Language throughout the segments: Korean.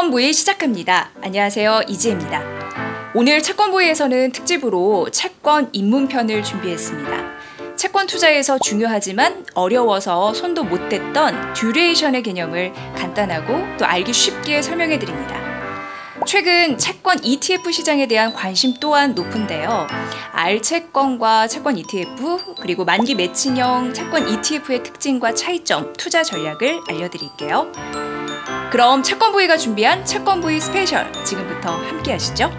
채권V 시작합니다. 안녕하세요, 이지혜입니다. 오늘 채권V에서는 특집으로 채권 입문편을 준비했습니다. 채권 투자에서 중요하지만 어려워서 손도 못 댔던 듀레이션의 개념을 간단하고 또 알기 쉽게 설명해 드립니다. 최근 채권 ETF 시장에 대한 관심 또한 높은데요. R채권과 채권 ETF, 그리고 만기 매칭형 채권 ETF의 특징과 차이점, 투자 전략을 알려드릴게요. 그럼 채권V가 준비한 채권V 스페셜, 지금부터 함께 하시죠.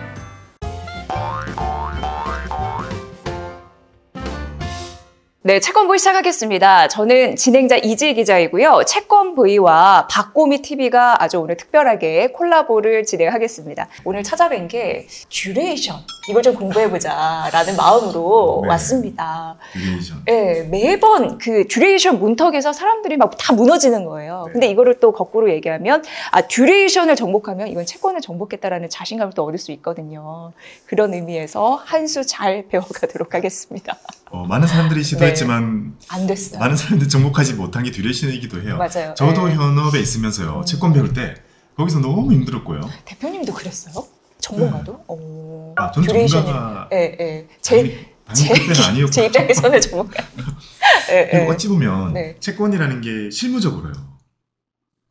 네, 채권V 시작하겠습니다. 저는 진행자 이지혜 기자이고요. 채권V와 박곰희TV가 아주 오늘 특별하게 콜라보를 진행하겠습니다. 오늘 찾아뵌 게 듀레이션, 이걸 좀 공부해보자라는 마음으로 왔습니다. 듀레이션. 네, 매번 그 듀레이션 문턱에서 사람들이 막 다 무너지는 거예요. 근데 이거를 또 거꾸로 얘기하면, 아, 듀레이션을 정복하면 이건 채권을 정복했다라는 자신감을 또 얻을 수 있거든요. 그런 의미에서 한 수 잘 배워가도록 하겠습니다. 많은 사람들이 시도했지만 안 됐어요. 많은 사람들이 정복하지 못한 게 듀레이션이기도 해요. 맞아요. 저도 현업에 있으면서요. 채권 배울 때 거기서 너무 힘들었고요. 대표님도 그랬어요? 전문가도? 아, 저는 전문가가 제 입장에서는 전문가. 그리고 어찌 보면 채권이라는 게 실무적으로요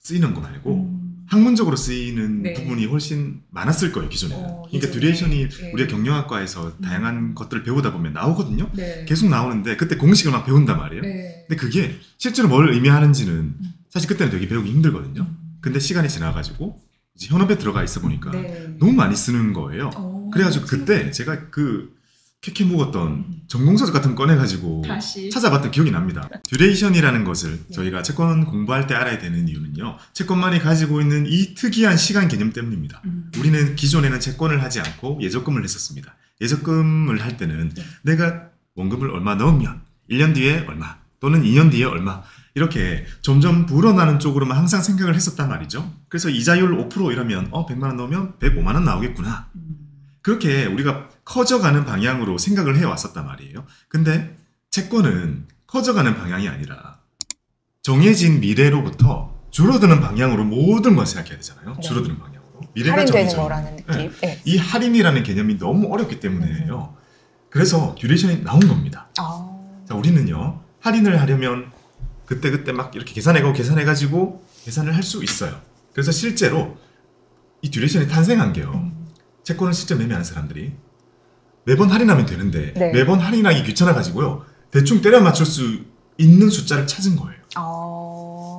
쓰이는 거 말고 학문적으로 쓰이는 부분이 훨씬 많았을 거예요, 기존에는. 그러니까 듀레이션이 우리가 경영학과에서 다양한 것들을 배우다 보면 나오거든요. 계속 나오는데 그때 공식을 막 배운단 말이에요. 근데 그게 실제로 뭘 의미하는지는 사실 그때는 되게 배우기 힘들거든요. 근데 시간이 지나가지고 이제 현업에 들어가 있어 보니까 너무 많이 쓰는 거예요. 그래가지고 그때 제가 그 쾌쾌 묵었던 전공서적 같은 거 꺼내가지고 다시 찾아봤던 기억이 납니다. 듀레이션이라는 것을 저희가 채권 공부할 때 알아야 되는 이유는요, 채권만이 가지고 있는 이 특이한 시간 개념 때문입니다. 우리는 기존에는 채권을 하지 않고 예적금을 했었습니다. 예적금을 할 때는 내가 원금을 얼마 넣으면 1년 뒤에 얼마 또는 2년 뒤에 얼마 이렇게 점점 불어나는 쪽으로만 항상 생각을 했었단 말이죠. 그래서 이자율 5% 이러면 100만 원 넣으면 105만 원 나오겠구나. 그렇게 우리가 커져가는 방향으로 생각을 해왔었단 말이에요. 근데 채권은 커져가는 방향이 아니라 정해진 미래로부터 줄어드는 방향으로 모든 걸 생각해야 되잖아요. 줄어드는 방향으로. 미래가 정해져. 거라는 느낌. 이 할인이라는 개념이 너무 어렵기 때문에요. 그래서 듀레이션이 나온 겁니다. 자, 우리는요, 할인을 하려면 그때그때 막 이렇게 계산해가지고 계산을 할 수 있어요. 그래서 실제로 이 듀레이션이 탄생한 게요, 채권을 실제 매매하는 사람들이 매번 할인하면 되는데 매번 할인하기 귀찮아가지고요, 대충 때려 맞출 수 있는 숫자를 찾은 거예요.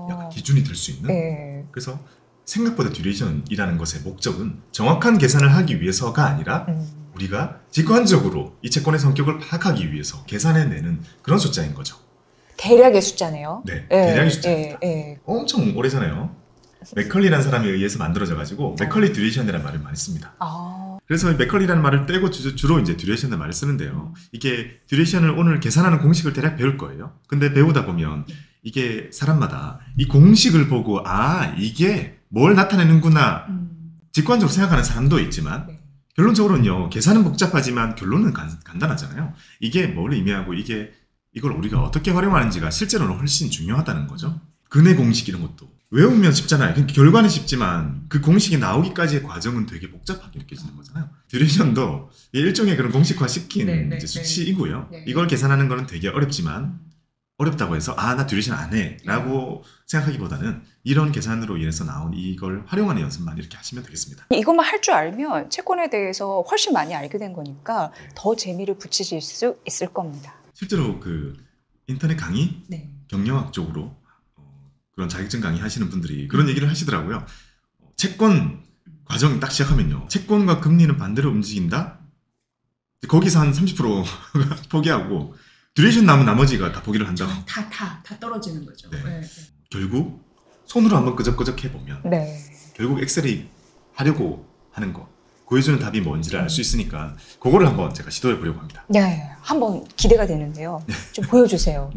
약간 기준이 될 수 있는. 그래서 생각보다 듀레이션이라는 것의 목적은 정확한 계산을 하기 위해서가 아니라 우리가 직관적으로 이 채권의 성격을 파악하기 위해서 계산해내는 그런 숫자인 거죠. 대략의 숫자네요. 네, 대략의 숫자입니다. 엄청 오래잖아요. 맥컬리라는 사람에 의해서 만들어져가지고 맥컬리 듀레이션이라는 말을 많이 씁니다. 그래서 맥컬리라는 말을 떼고 주로 이제 듀레이션이라는 말을 쓰는데요. 이게 듀레이션을 오늘 계산하는 공식을 대략 배울 거예요. 근데 배우다 보면 이게 사람마다 이 공식을 보고 아, 이게 뭘 나타내는구나 직관적으로 생각하는 사람도 있지만 결론적으로는요, 계산은 복잡하지만 결론은 간단하잖아요. 이게 뭘 의미하고 이걸 우리가 어떻게 활용하는지가 실제로는 훨씬 중요하다는 거죠. 근의 공식 이런 것도 외우면 쉽잖아요. 그러니까 결과는 쉽지만 그 공식이 나오기까지의 과정은 되게 복잡하게 느껴지는 거잖아요. 듀레이션도 일종의 그런 공식화시킨 이제 수치이고요. 이걸 계산하는 거는 되게 어렵지만, 어렵다고 해서 아, 나 듀레이션 안 해 라고 생각하기보다는 이런 계산으로 인해서 나온 이걸 활용하는 연습만 이렇게 하시면 되겠습니다. 이것만 할 줄 알면 채권에 대해서 훨씬 많이 알게 된 거니까 더 재미를 붙이실 수 있을 겁니다. 실제로 그 인터넷 강의, 경영학 쪽으로 그런 자격증 강의 하시는 분들이 그런 얘기를 하시더라고요. 채권 과정이 딱 시작하면요, 채권과 금리는 반대로 움직인다? 거기서 한 30%가 포기하고 듀레이션 남은 나머지가 다 포기를 한다고. 다 떨어지는 거죠. 결국 손으로 한번 끄적끄적 해보면 결국 엑셀이 하려고 하는 거 보여주는 답이 뭔지를 알 수 있으니까 그거를 한번 제가 시도해 보려고 합니다. 네, 한번 기대가 되는데요. 좀 보여주세요.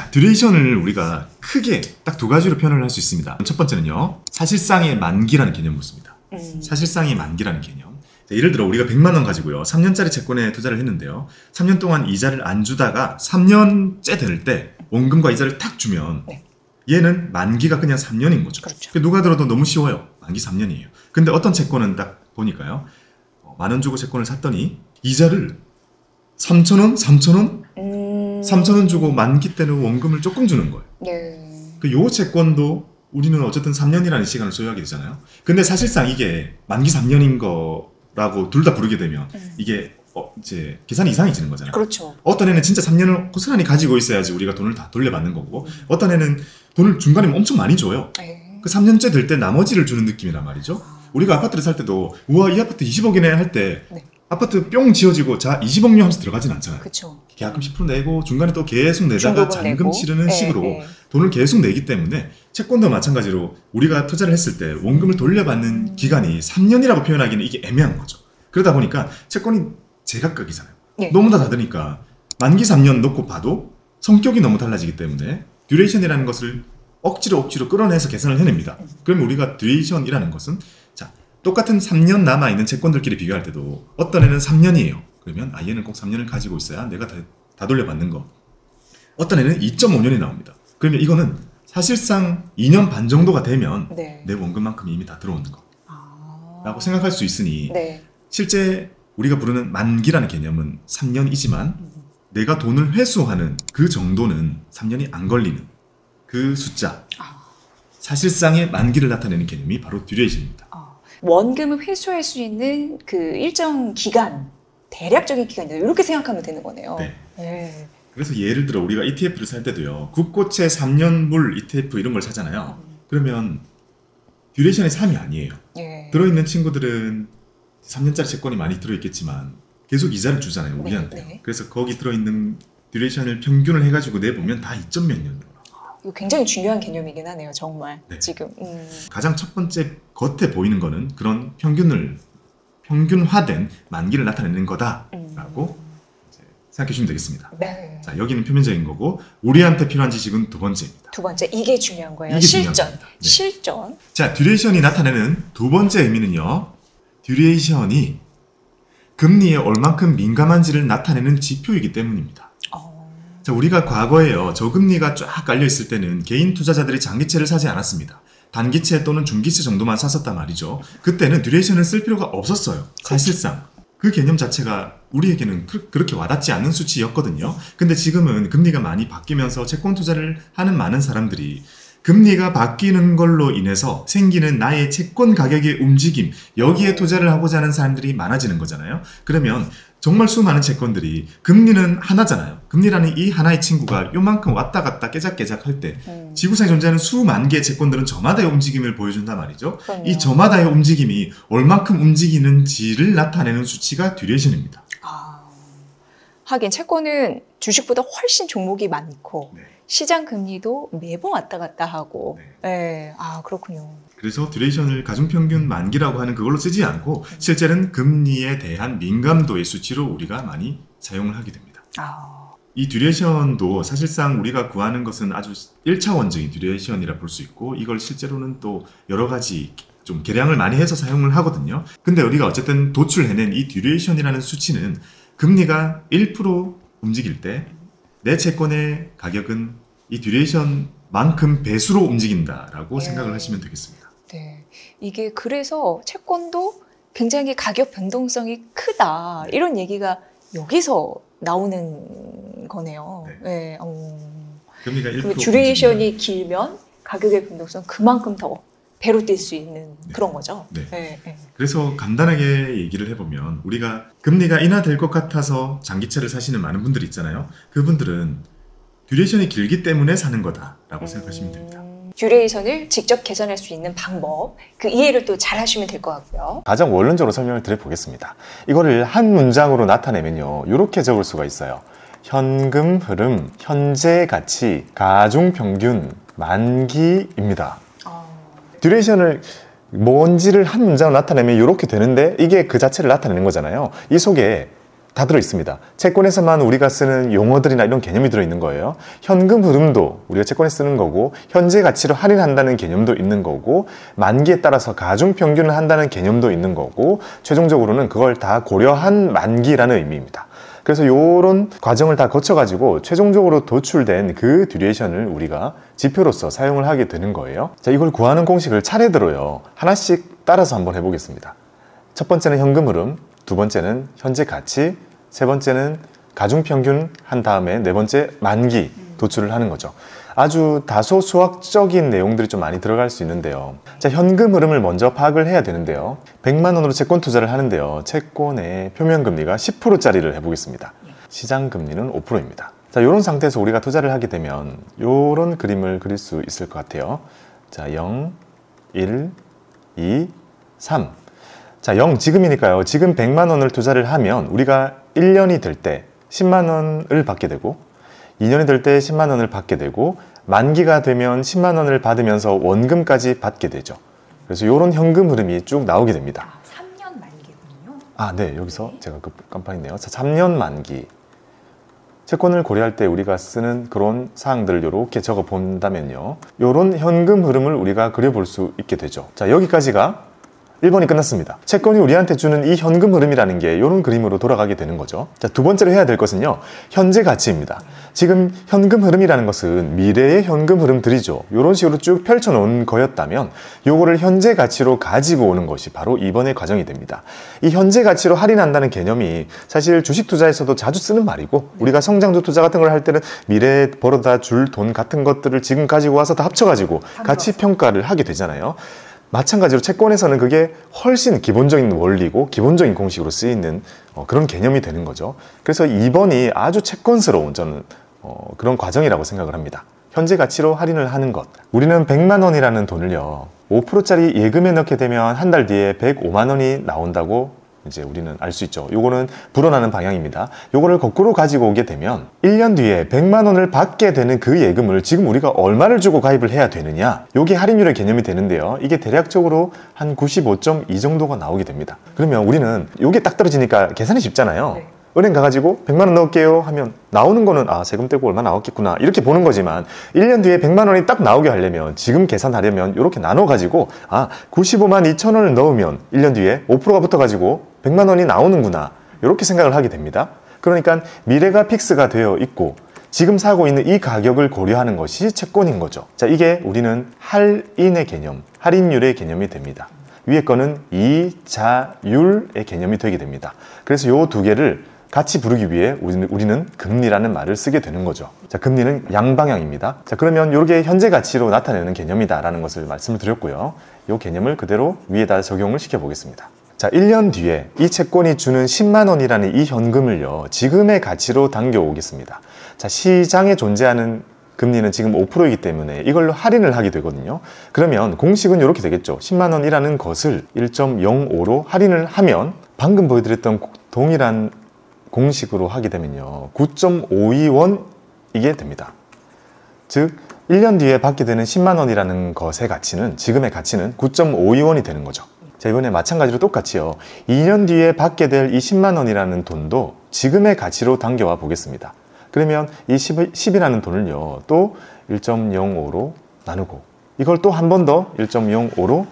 자, 듀레이션을 우리가 크게 딱 두 가지로 표현을 할 수 있습니다. 첫 번째는요, 사실상의 만기라는 개념을 씁니다. 사실상의 만기라는 개념. 자, 예를 들어 우리가 100만 원 가지고요, 3년짜리 채권에 투자를 했는데요, 3년 동안 이자를 안 주다가 3년째 될 때 원금과 이자를 탁 주면 얘는 만기가 그냥 3년인 거죠. 그렇죠. 누가 들어도 너무 쉬워요. 만기 3년이에요. 근데 어떤 채권은 딱 보니까요. 만원 주고 채권을 샀더니 이자를 3,000원, 3,000원, 3,000원 주고 만기 때는 원금을 조금 주는 거예요. 그 요 채권도 우리는 어쨌든 3년이라는 시간을 소유하게 되잖아요. 근데 사실상 이게 만기 3년인 거라고 둘 다 부르게 되면 이게 이제 계산이 이상해지는 거잖아요. 그렇죠. 어떤 애는 진짜 3년을 고스란히 가지고 있어야지 우리가 돈을 다 돌려받는 거고, 어떤 애는 돈을 중간에 엄청 많이 줘요. 그 3년째 될 때 나머지를 주는 느낌이란 말이죠. 우리가 아파트를 살 때도 우와 이 아파트 20억이네 할 때 아파트 뿅 지어지고 자 20억료 하면서 들어가진 않잖아요. 그쵸. 계약금 10% 내고 중간에 또 계속 내다가 잔금 내고. 치르는 식으로 돈을 계속 내기 때문에 채권도 마찬가지로 우리가 투자를 했을 때 원금을 돌려받는 기간이 3년이라고 표현하기는 이게 애매한 거죠. 그러다 보니까 채권이 제각각이잖아요. 너무 다 다르니까 만기 3년 놓고 봐도 성격이 너무 달라지기 때문에 듀레이션이라는 것을 억지로 끌어내서 계산을 해냅니다. 그럼 우리가 듀레이션이라는 것은 자 똑같은 3년 남아있는 채권들끼리 비교할 때도 어떤 애는 3년이에요. 그러면 아 얘는 꼭 3년을 가지고 있어야 내가 다 돌려받는 거. 어떤 애는 2.5년이 나옵니다. 그러면 이거는 사실상 2년 반 정도가 되면 내 원금만큼 이미 다 들어오는 거 라고 생각할 수 있으니 실제 우리가 부르는 만기라는 개념은 3년이지만 내가 돈을 회수하는 그 정도는 3년이 안 걸리는 그 숫자 사실상의 만기를 나타내는 개념이 바로 듀레이션입니다. 원금을 회수할 수 있는 그 일정 기간, 대략적인 기간이다 이렇게 생각하면 되는 거네요. 네. 그래서 예를 들어 우리가 ETF를 살 때도요. 국고채 3년물 ETF 이런 걸 사잖아요. 그러면 듀레이션이 3이 아니에요. 들어있는 친구들은 3년짜리 채권이 많이 들어있겠지만 계속 이자를 주잖아요. 우리한테. 그래서 거기 들어있는 듀레이션을 평균을 해가지고 내보면 다 2점 몇 년. 이거 굉장히 중요한 개념이긴 하네요. 정말 지금 가장 첫 번째 겉에 보이는 거는 그런 평균화된 만기를 나타내는 거다라고 생각해 주시면 되겠습니다. 자 여기는 표면적인 거고 우리한테 필요한 지식은 두 번째입니다. 두 번째 이게 중요한 거예요. 이게 실전. 실전. 자 듀레이션이 나타내는 두 번째 의미는요. 듀레이션이 금리에 얼만큼 민감한지를 나타내는 지표이기 때문입니다. 자, 우리가 과거에요. 저금리가 쫙 깔려있을 때는 개인 투자자들이 장기채를 사지 않았습니다. 단기채 또는 중기채 정도만 샀었단 말이죠. 그때는 듀레이션을 쓸 필요가 없었어요. 사실상. 그 개념 자체가 우리에게는 그렇게 와닿지 않는 수치였거든요. 근데 지금은 금리가 많이 바뀌면서 채권 투자를 하는 많은 사람들이 금리가 바뀌는 걸로 인해서 생기는 나의 채권 가격의 움직임, 여기에 투자를 하고자 하는 사람들이 많아지는 거잖아요. 그러면 정말 수많은 채권들이 금리는 하나잖아요. 금리라는 이 하나의 친구가 요만큼 왔다 갔다 깨작깨작 할 때 지구상에 존재하는 수만 개의 채권들은 저마다의 움직임을 보여준단 말이죠. 이 저마다의 움직임이 얼만큼 움직이는지를 나타내는 수치가 듀레이션입니다. 하긴 채권은 주식보다 훨씬 종목이 많고 시장 금리도 매번 왔다 갔다 하고 아 그렇군요. 그래서 듀레이션을 가중평균 만기라고 하는 그걸로 쓰지 않고 실제는 금리에 대한 민감도의 수치로 우리가 많이 사용을 하게 됩니다. 이 듀레이션도 사실상 우리가 구하는 것은 아주 1차원적인 듀레이션이라 볼 수 있고 이걸 실제로는 또 여러 가지 좀 계량을 많이 해서 사용을 하거든요. 근데 우리가 어쨌든 도출해낸 이 듀레이션이라는 수치는 금리가 1% 움직일 때 내 채권의 가격은 이 듀레이션만큼 배수로 움직인다라고 생각을 하시면 되겠습니다. 이게 그래서 채권도 굉장히 가격 변동성이 크다 이런 얘기가 여기서 나오는 거네요. 금리가 1% 듀레이션이 길면 가격의 변동성 그만큼 더 배로 뛸 수 있는 그런 거죠. 그래서 간단하게 얘기를 해보면 우리가 금리가 인하될 것 같아서 장기채를 사시는 많은 분들이 있잖아요. 그분들은 듀레이션이 길기 때문에 사는 거다라고 생각하시면 됩니다. 듀레이션을 직접 계산할 수 있는 방법, 그 이해를 또 잘 하시면 될 것 같고요. 가장 원론적으로 설명을 드려보겠습니다. 이거를 한 문장으로 나타내면요. 이렇게 적을 수가 있어요. 현금 흐름, 현재 가치, 가중평균, 만기입니다. 듀레이션을 뭔지를 한 문장으로 나타내면 이렇게 되는데 이게 그 자체를 나타내는 거잖아요. 이 속에 다 들어있습니다. 채권에서만 우리가 쓰는 용어들이나 이런 개념이 들어있는 거예요. 현금 흐름도 우리가 채권에 쓰는 거고 현재 가치로 할인한다는 개념도 있는 거고 만기에 따라서 가중평균을 한다는 개념도 있는 거고 최종적으로는 그걸 다 고려한 만기라는 의미입니다. 그래서 이런 과정을 다 거쳐가지고 최종적으로 도출된 그 듀레이션을 우리가 지표로서 사용을 하게 되는 거예요. 자, 이걸 구하는 공식을 차례대로요, 하나씩 따라서 한번 해보겠습니다. 첫 번째는 현금 흐름, 두 번째는 현재 가치, 세 번째는 가중평균 한 다음에 네 번째 만기 도출을 하는 거죠. 아주 다소 수학적인 내용들이 좀 많이 들어갈 수 있는데요. 자, 현금 흐름을 먼저 파악을 해야 되는데요. 100만 원으로 채권 투자를 하는데요. 채권의 표면금리가 10%짜리를 해보겠습니다. 시장금리는 5%입니다. 자, 이런 상태에서 우리가 투자를 하게 되면 이런 그림을 그릴 수 있을 것 같아요. 자, 0, 1, 2, 3. 자, 0 지금이니까요. 지금 100만 원을 투자를 하면 우리가 1년이 될 때 10만 원을 받게 되고 2년이 될 때 10만 원을 받게 되고 만기가 되면 10만 원을 받으면서 원금까지 받게 되죠. 그래서 이런 현금 흐름이 쭉 나오게 됩니다. 아, 3년 만기군요. 아, 네. 여기서 제가 깜빡했네요. 자, 3년 만기. 채권을 고려할 때 우리가 쓰는 그런 사항들을 이렇게 적어 본다면요. 이런 현금 흐름을 우리가 그려볼 수 있게 되죠. 자, 여기까지가 1번이 끝났습니다. 채권이 우리한테 주는 이 현금 흐름이라는 게 이런 그림으로 돌아가게 되는 거죠. 자, 두 번째로 해야 될 것은요, 현재 가치입니다. 지금 현금 흐름이라는 것은 미래의 현금 흐름들이죠. 이런 식으로 쭉 펼쳐놓은 거였다면 요거를 현재 가치로 가지고 오는 것이 바로 2번의 과정이 됩니다. 이 현재 가치로 할인한다는 개념이 사실 주식 투자에서도 자주 쓰는 말이고, 우리가 성장주 투자 같은 걸 할 때는 미래에 벌어다 줄 돈 같은 것들을 지금 가지고 와서 다 합쳐가지고 가치 평가를 하게 되잖아요. 마찬가지로 채권에서는 그게 훨씬 기본적인 원리고 기본적인 공식으로 쓰이는 그런 개념이 되는 거죠. 그래서 2번이 아주 채권스러운, 저는 그런 과정이라고 생각을 합니다. 현재 가치로 할인을 하는 것. 우리는 100만 원이라는 돈을요, 5%짜리 예금에 넣게 되면 한 달 뒤에 105만 원이 나온다고 이제 우리는 알 수 있죠. 요거는 불어나는 방향입니다. 요거를 거꾸로 가지고 오게 되면 1년 뒤에 100만 원을 받게 되는 그 예금을 지금 우리가 얼마를 주고 가입을 해야 되느냐, 요게 할인율의 개념이 되는데요. 이게 대략적으로 한 95.2 정도가 나오게 됩니다. 그러면 우리는 요게 딱 떨어지니까 계산이 쉽잖아요. 네. 은행 가가지고 100만 원 넣을게요 하면 나오는 거는, 아, 세금 떼고 얼마 나왔겠구나 이렇게 보는 거지만 1년 뒤에 100만 원이 딱 나오게 하려면, 지금 계산하려면 이렇게 나눠가지고, 아, 95만 2천 원을 넣으면 1년 뒤에 5%가 붙어가지고 100만 원이 나오는구나 이렇게 생각을 하게 됩니다. 그러니까 미래가 픽스가 되어 있고 지금 사고 있는 이 가격을 고려하는 것이 채권인 거죠. 자, 이게 우리는 할인의 개념, 할인율의 개념이 됩니다. 위에 거는 이자율의 개념이 되게 됩니다. 그래서 요 두 개를 같이 부르기 위해 우리는 금리라는 말을 쓰게 되는 거죠. 자, 금리는 양방향입니다. 자, 그러면 요게 현재 가치로 나타내는 개념이다라는 것을 말씀을 드렸고요. 요 개념을 그대로 위에다 적용을 시켜보겠습니다. 자, 1년 뒤에 이 채권이 주는 10만 원이라는 이 현금을요, 지금의 가치로 당겨오겠습니다. 자, 시장에 존재하는 금리는 지금 5%이기 때문에 이걸로 할인을 하게 되거든요. 그러면 공식은 이렇게 되겠죠. 10만 원이라는 것을 1.05로 할인을 하면, 방금 보여드렸던 동일한 공식으로 하게 되면요, 9.52원 이게 됩니다. 즉 1년 뒤에 받게 되는 10만 원이라는 것의 가치는, 지금의 가치는 9.52원이 되는 거죠. 자, 이번에 마찬가지로 똑같이요, 2년 뒤에 받게 될 이 10만 원이라는 돈도 지금의 가치로 당겨와 보겠습니다. 그러면 이 10이라는 돈을요 또 1.05로 나누고, 이걸 또 한 번 더 1.05로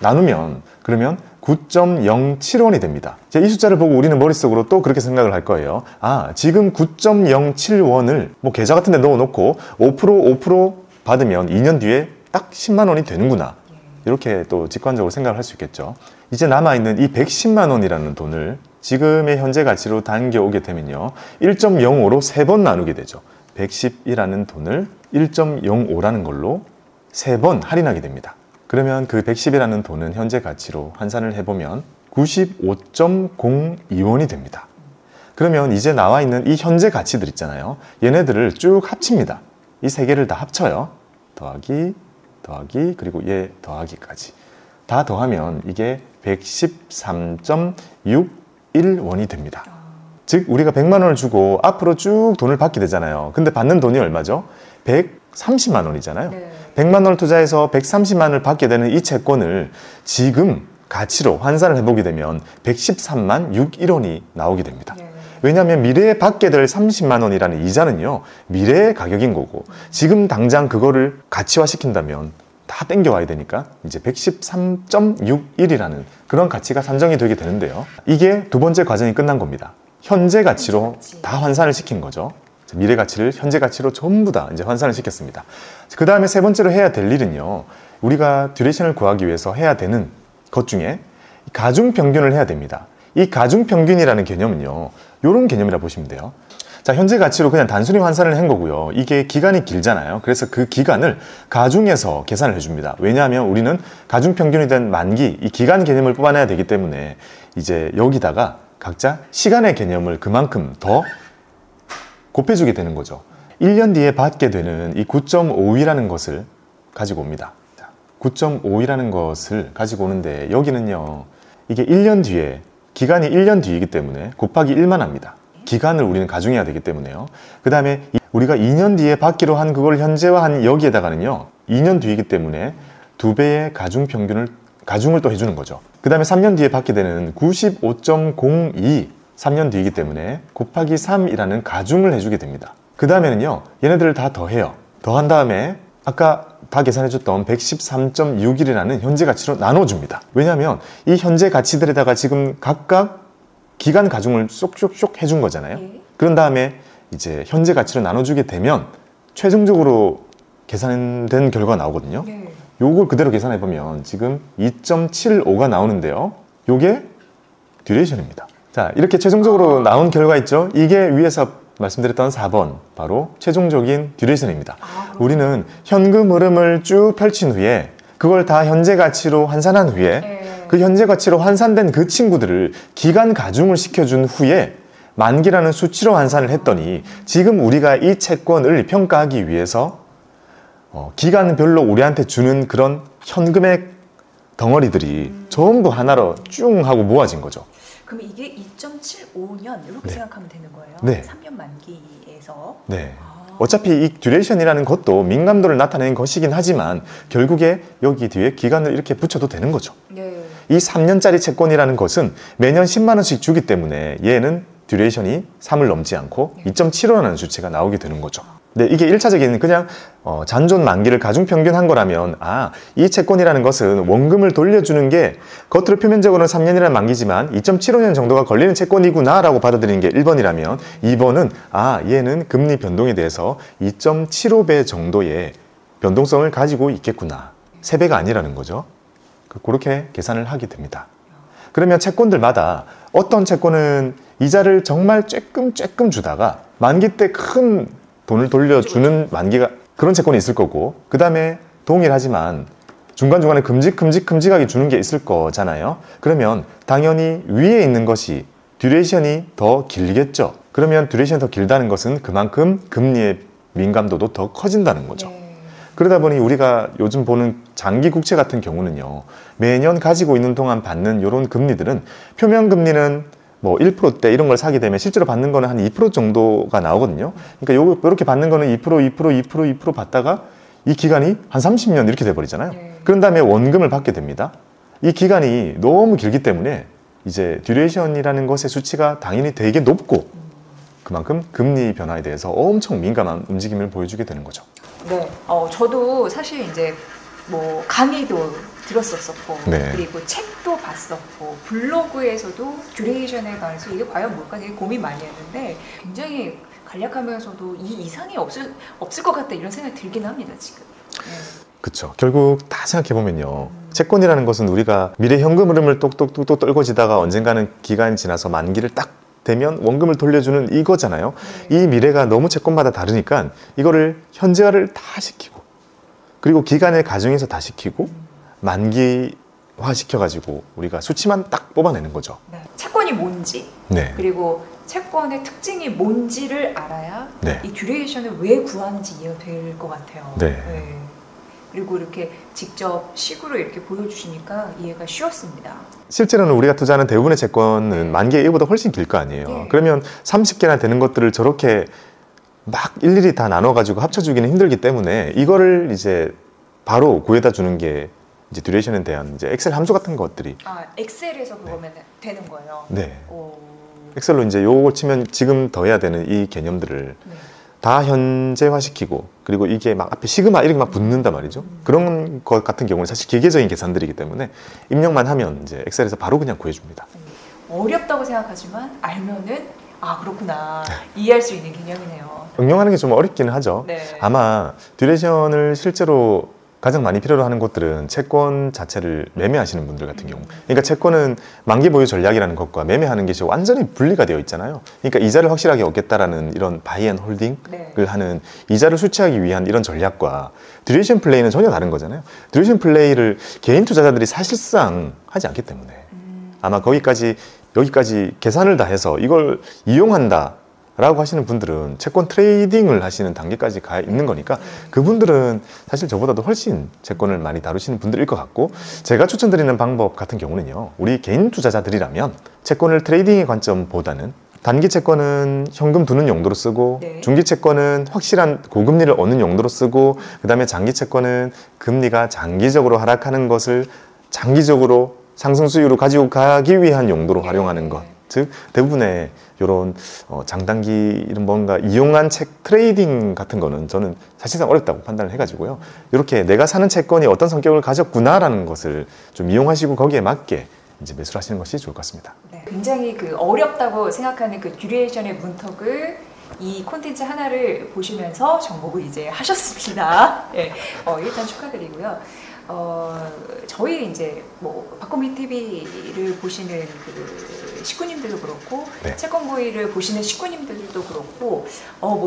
나누면 그러면 9.07원이 됩니다. 이 숫자를 보고 우리는 머릿속으로 또 그렇게 생각을 할 거예요. 아, 지금 9.07원을 뭐 계좌 같은 데 넣어놓고 5% 받으면 2년 뒤에 딱 10만 원이 되는구나, 이렇게 또 직관적으로 생각을 할 수 있겠죠. 이제 남아있는 이 110만 원이라는 돈을 지금의 현재 가치로 당겨오게 되면요, 1.05로 3번 나누게 되죠. 110이라는 돈을 1.05라는 걸로 3번 할인하게 됩니다. 그러면 그 110이라는 돈은 현재 가치로 환산을 해보면 95.02원이 됩니다. 그러면 이제 나와 있는 이 현재 가치들 있잖아요. 얘네들을 쭉 합칩니다. 이 세 개를 다 합쳐요. 더하기, 더하기, 그리고 얘 더하기까지. 다 더하면 이게 113.61원이 됩니다. 즉 우리가 100만 원을 주고 앞으로 쭉 돈을 받게 되잖아요. 근데 받는 돈이 얼마죠? 130만 원이잖아요. 네. 100만 원을 투자해서 130만 원을 받게 되는 이 채권을 지금 가치로 환산을 해보게 되면 113만 61원이 나오게 됩니다. 네. 왜냐하면 미래에 받게 될 30만 원이라는 이자는요, 미래의 가격인 거고 지금 당장 그거를 가치화시킨다면 다 땡겨와야 되니까 이제 113.61이라는 그런 가치가 산정이 되게 되는데요. 이게 두 번째 과정이 끝난 겁니다. 현재 가치로 다 환산을 시킨 거죠. 미래 가치를 현재 가치로 전부 다 이제 환산을 시켰습니다. 그 다음에 세 번째로 해야 될 일은요, 우리가 듀레이션을 구하기 위해서 해야 되는 것 중에 가중평균을 해야 됩니다. 이 가중평균이라는 개념은요, 이런 개념이라 보시면 돼요. 자, 현재 가치로 그냥 단순히 환산을 한 거고요. 이게 기간이 길잖아요. 그래서 그 기간을 가중해서 계산을 해줍니다. 왜냐하면 우리는 가중평균에 대한 만기, 이 기간 개념을 뽑아내야 되기 때문에 이제 여기다가 각자 시간의 개념을 그만큼 더 곱해주게 되는 거죠. 1년 뒤에 받게 되는 이 9.5이라는 것을 가지고 옵니다. 9.5이라는 것을 가지고 오는데 여기는요, 이게 1년 뒤에, 기간이 1년 뒤이기 때문에 곱하기 1만 합니다. 기간을 우리는 가중해야 되기 때문에요. 그 다음에 우리가 2년 뒤에 받기로 한 그걸 현재화한 여기에다가는요, 2년 뒤이기 때문에 2배의 가중을 또 해주는 거죠. 그 다음에 3년 뒤에 받게 되는 95.02, 3년 뒤이기 때문에 곱하기 3이라는 가중을 해주게 됩니다. 그 다음에는요, 얘네들을 다 더해요. 더한 다음에 아까 다 계산해줬던 113.61이라는 현재 가치로 나눠줍니다. 왜냐하면 이 현재 가치들에다가 지금 각각 기간 가중을 쏙쏙쏙 해준 거잖아요. 그런 다음에 이제 현재 가치로 나눠주게 되면 최종적으로 계산된 결과가 나오거든요. 요걸 그대로 계산해보면 지금 2.75가 나오는데요, 요게 듀레이션입니다. 자, 이렇게 최종적으로 나온 결과 있죠? 이게 위에서 말씀드렸던 4번, 바로 최종적인 듀레이션입니다. 우리는 현금 흐름을 쭉 펼친 후에 그걸 다 현재 가치로 환산한 후에 그 현재 가치로 환산된 그 친구들을 기간 가중을 시켜준 후에 만기라는 수치로 환산을 했더니 지금 우리가 이 채권을 평가하기 위해서 기간별로 우리한테 주는 그런 현금의 덩어리들이 전부 하나로 쭉 하고 모아진 거죠. 그럼 이게 2.75년 이렇게 생각하면 되는 거예요? 네. 3년 만기에서? 네. 어차피 이 듀레이션이라는 것도 민감도를 나타내는 것이긴 하지만 결국에 여기 뒤에 기간을 이렇게 붙여도 되는 거죠. 네. 이 3년짜리 채권이라는 것은 매년 10만 원씩 주기 때문에 얘는 듀레이션이 3을 넘지 않고 2.75라는 수치가 나오게 되는 거죠. 네, 이게 1차적인 그냥 잔존 만기를 가중평균한 거라면, 아, 이 채권이라는 것은 원금을 돌려주는 게 겉으로 표면적으로는 3년이라는 만기지만 2.75년 정도가 걸리는 채권이구나 라고 받아들이는 게 1번이라면, 2번은 아, 얘는 금리 변동에 대해서 2.75배 정도의 변동성을 가지고 있겠구나, 3배가 아니라는 거죠. 그렇게 계산을 하게 됩니다. 그러면 채권들마다 어떤 채권은 이자를 정말 쬐끔 주다가 만기 때 큰 돈을 돌려주는 만기가, 그런 채권이 있을 거고, 그 다음에 동일하지만 중간중간에 큼직큼직하게 주는 게 있을 거잖아요. 그러면 당연히 위에 있는 것이 듀레이션이 더 길겠죠. 그러면 듀레이션이 더 길다는 것은 그만큼 금리의 민감도도 더 커진다는 거죠. 그러다 보니 우리가 요즘 보는 장기 국채 같은 경우는요, 매년 가지고 있는 동안 받는 이런 금리들은, 표면 금리는 뭐 1%대 이런 걸 사게 되면 실제로 받는 거는 한 2% 정도가 나오거든요. 그러니까 이렇게 받는 거는 2% 받다가 이 기간이 한 30년 이렇게 돼버리잖아요. 그런 다음에 원금을 받게 됩니다. 이 기간이 너무 길기 때문에 이제 듀레이션이라는 것의 수치가 당연히 되게 높고, 그만큼 금리 변화에 대해서 엄청 민감한 움직임을 보여주게 되는 거죠. 네, 저도 사실 이제 뭐 강의도 들었었고, 네, 그리고 책도 봤었고, 블로그에서도 듀레이션에 관해서 이게 과연 뭘까 되게 고민 많이 했는데, 굉장히 간략하면서도 이 이상이 없을 것 같다 이런 생각이 들긴 합니다, 지금. 네. 그렇죠. 결국 다 생각해보면요, 채권이라는 것은 우리가 미래 현금 흐름을 똑똑똑 떨궈지다가 언젠가는 기간이 지나서 만기를 딱 되면 원금을 돌려주는 이거잖아요. 이 미래가 너무 채권마다 다르니까 이거를 현재화를 다 시키고, 그리고 기간의 가중에서 다 시키고, 만기화 시켜가지고 우리가 수치만 딱 뽑아내는 거죠. 네. 채권이 뭔지, 네, 그리고 채권의 특징이 뭔지를 알아야, 네, 이 듀레이션을 왜 구하는지 이해가 될 것 같아요. 네. 네. 그리고 이렇게 직접 식으로 이렇게 보여주시니까 이해가 쉬웠습니다. 실제로는 우리가 투자하는 대부분의 채권은 만기의 1보다 훨씬 길 거 아니에요. 네. 그러면 30개나 되는 것들을 저렇게 막 일일이 다 나눠가지고 합쳐주기는 힘들기 때문에 이거를 이제 바로 구해다 주는 게 이제 듀레이션에 대한 이제 엑셀 함수 같은 것들이. 아, 엑셀에서 그거면, 네, 되는 거예요? 네. 오. 엑셀로 이제 요거 치면 지금 더해야 되는 이 개념들을, 네, 다 현재화시키고, 그리고 이게 막 앞에 시그마 이렇게 막 붙는단 말이죠. 그런 것 같은 경우는 사실 기계적인 계산들이기 때문에 입력만 하면 이제 엑셀에서 바로 그냥 구해줍니다. 어렵다고 생각하지만 알면은 아, 그렇구나. 이해할 수 있는 개념이네요. 응용하는 게 좀 어렵긴 하죠. 네. 아마 듀레이션을 실제로 가장 많이 필요로 하는 곳들은 채권 자체를 매매하시는 분들 같은 경우, 그러니까 채권은 만기 보유 전략이라는 것과 매매하는 것이 완전히 분리가 되어 있잖아요. 그러니까 이자를 확실하게 얻겠다라는 이런 바이앤홀딩을 하는, 이자를 수취하기 위한 이런 전략과 듀레이션 플레이는 전혀 다른 거잖아요. 듀레이션 플레이를 개인 투자자들이 사실상 하지 않기 때문에 아마 여기까지 계산을 다 해서 이걸 이용한다 라고 하시는 분들은 채권 트레이딩을 하시는 단계까지 가 있는 거니까, 그분들은 사실 저보다도 훨씬 채권을 많이 다루시는 분들일 것 같고, 제가 추천드리는 방법 같은 경우는요, 우리 개인 투자자들이라면 채권을 트레이딩의 관점보다는 단기 채권은 현금 두는 용도로 쓰고, 중기 채권은 확실한 고금리를 얻는 용도로 쓰고, 그 다음에 장기 채권은 금리가 장기적으로 하락하는 것을 장기적으로 상승 수요로 가지고 가기 위한 용도로 활용하는 것, 즉 대부분의 이런 장단기 이런 뭔가 이용한 책 트레이딩 같은 거는 저는 사실상 어렵다고 판단을 해가지고요, 이렇게 내가 사는 채권이 어떤 성격을 가졌구나라는 것을 좀 이용하시고 거기에 맞게 이제 매수를 하시는 것이 좋을 것 같습니다. 네, 굉장히 그 어렵다고 생각하는 그 듀레이션의 문턱을 이 콘텐츠 하나를 보시면서 정복을 이제 하셨습니다. 네, 일단 축하드리고요. 저희 이제 박곰희TV를 보시는 그 식구님들도 그렇고, 채권V를 보시는 식구님들도 그렇고,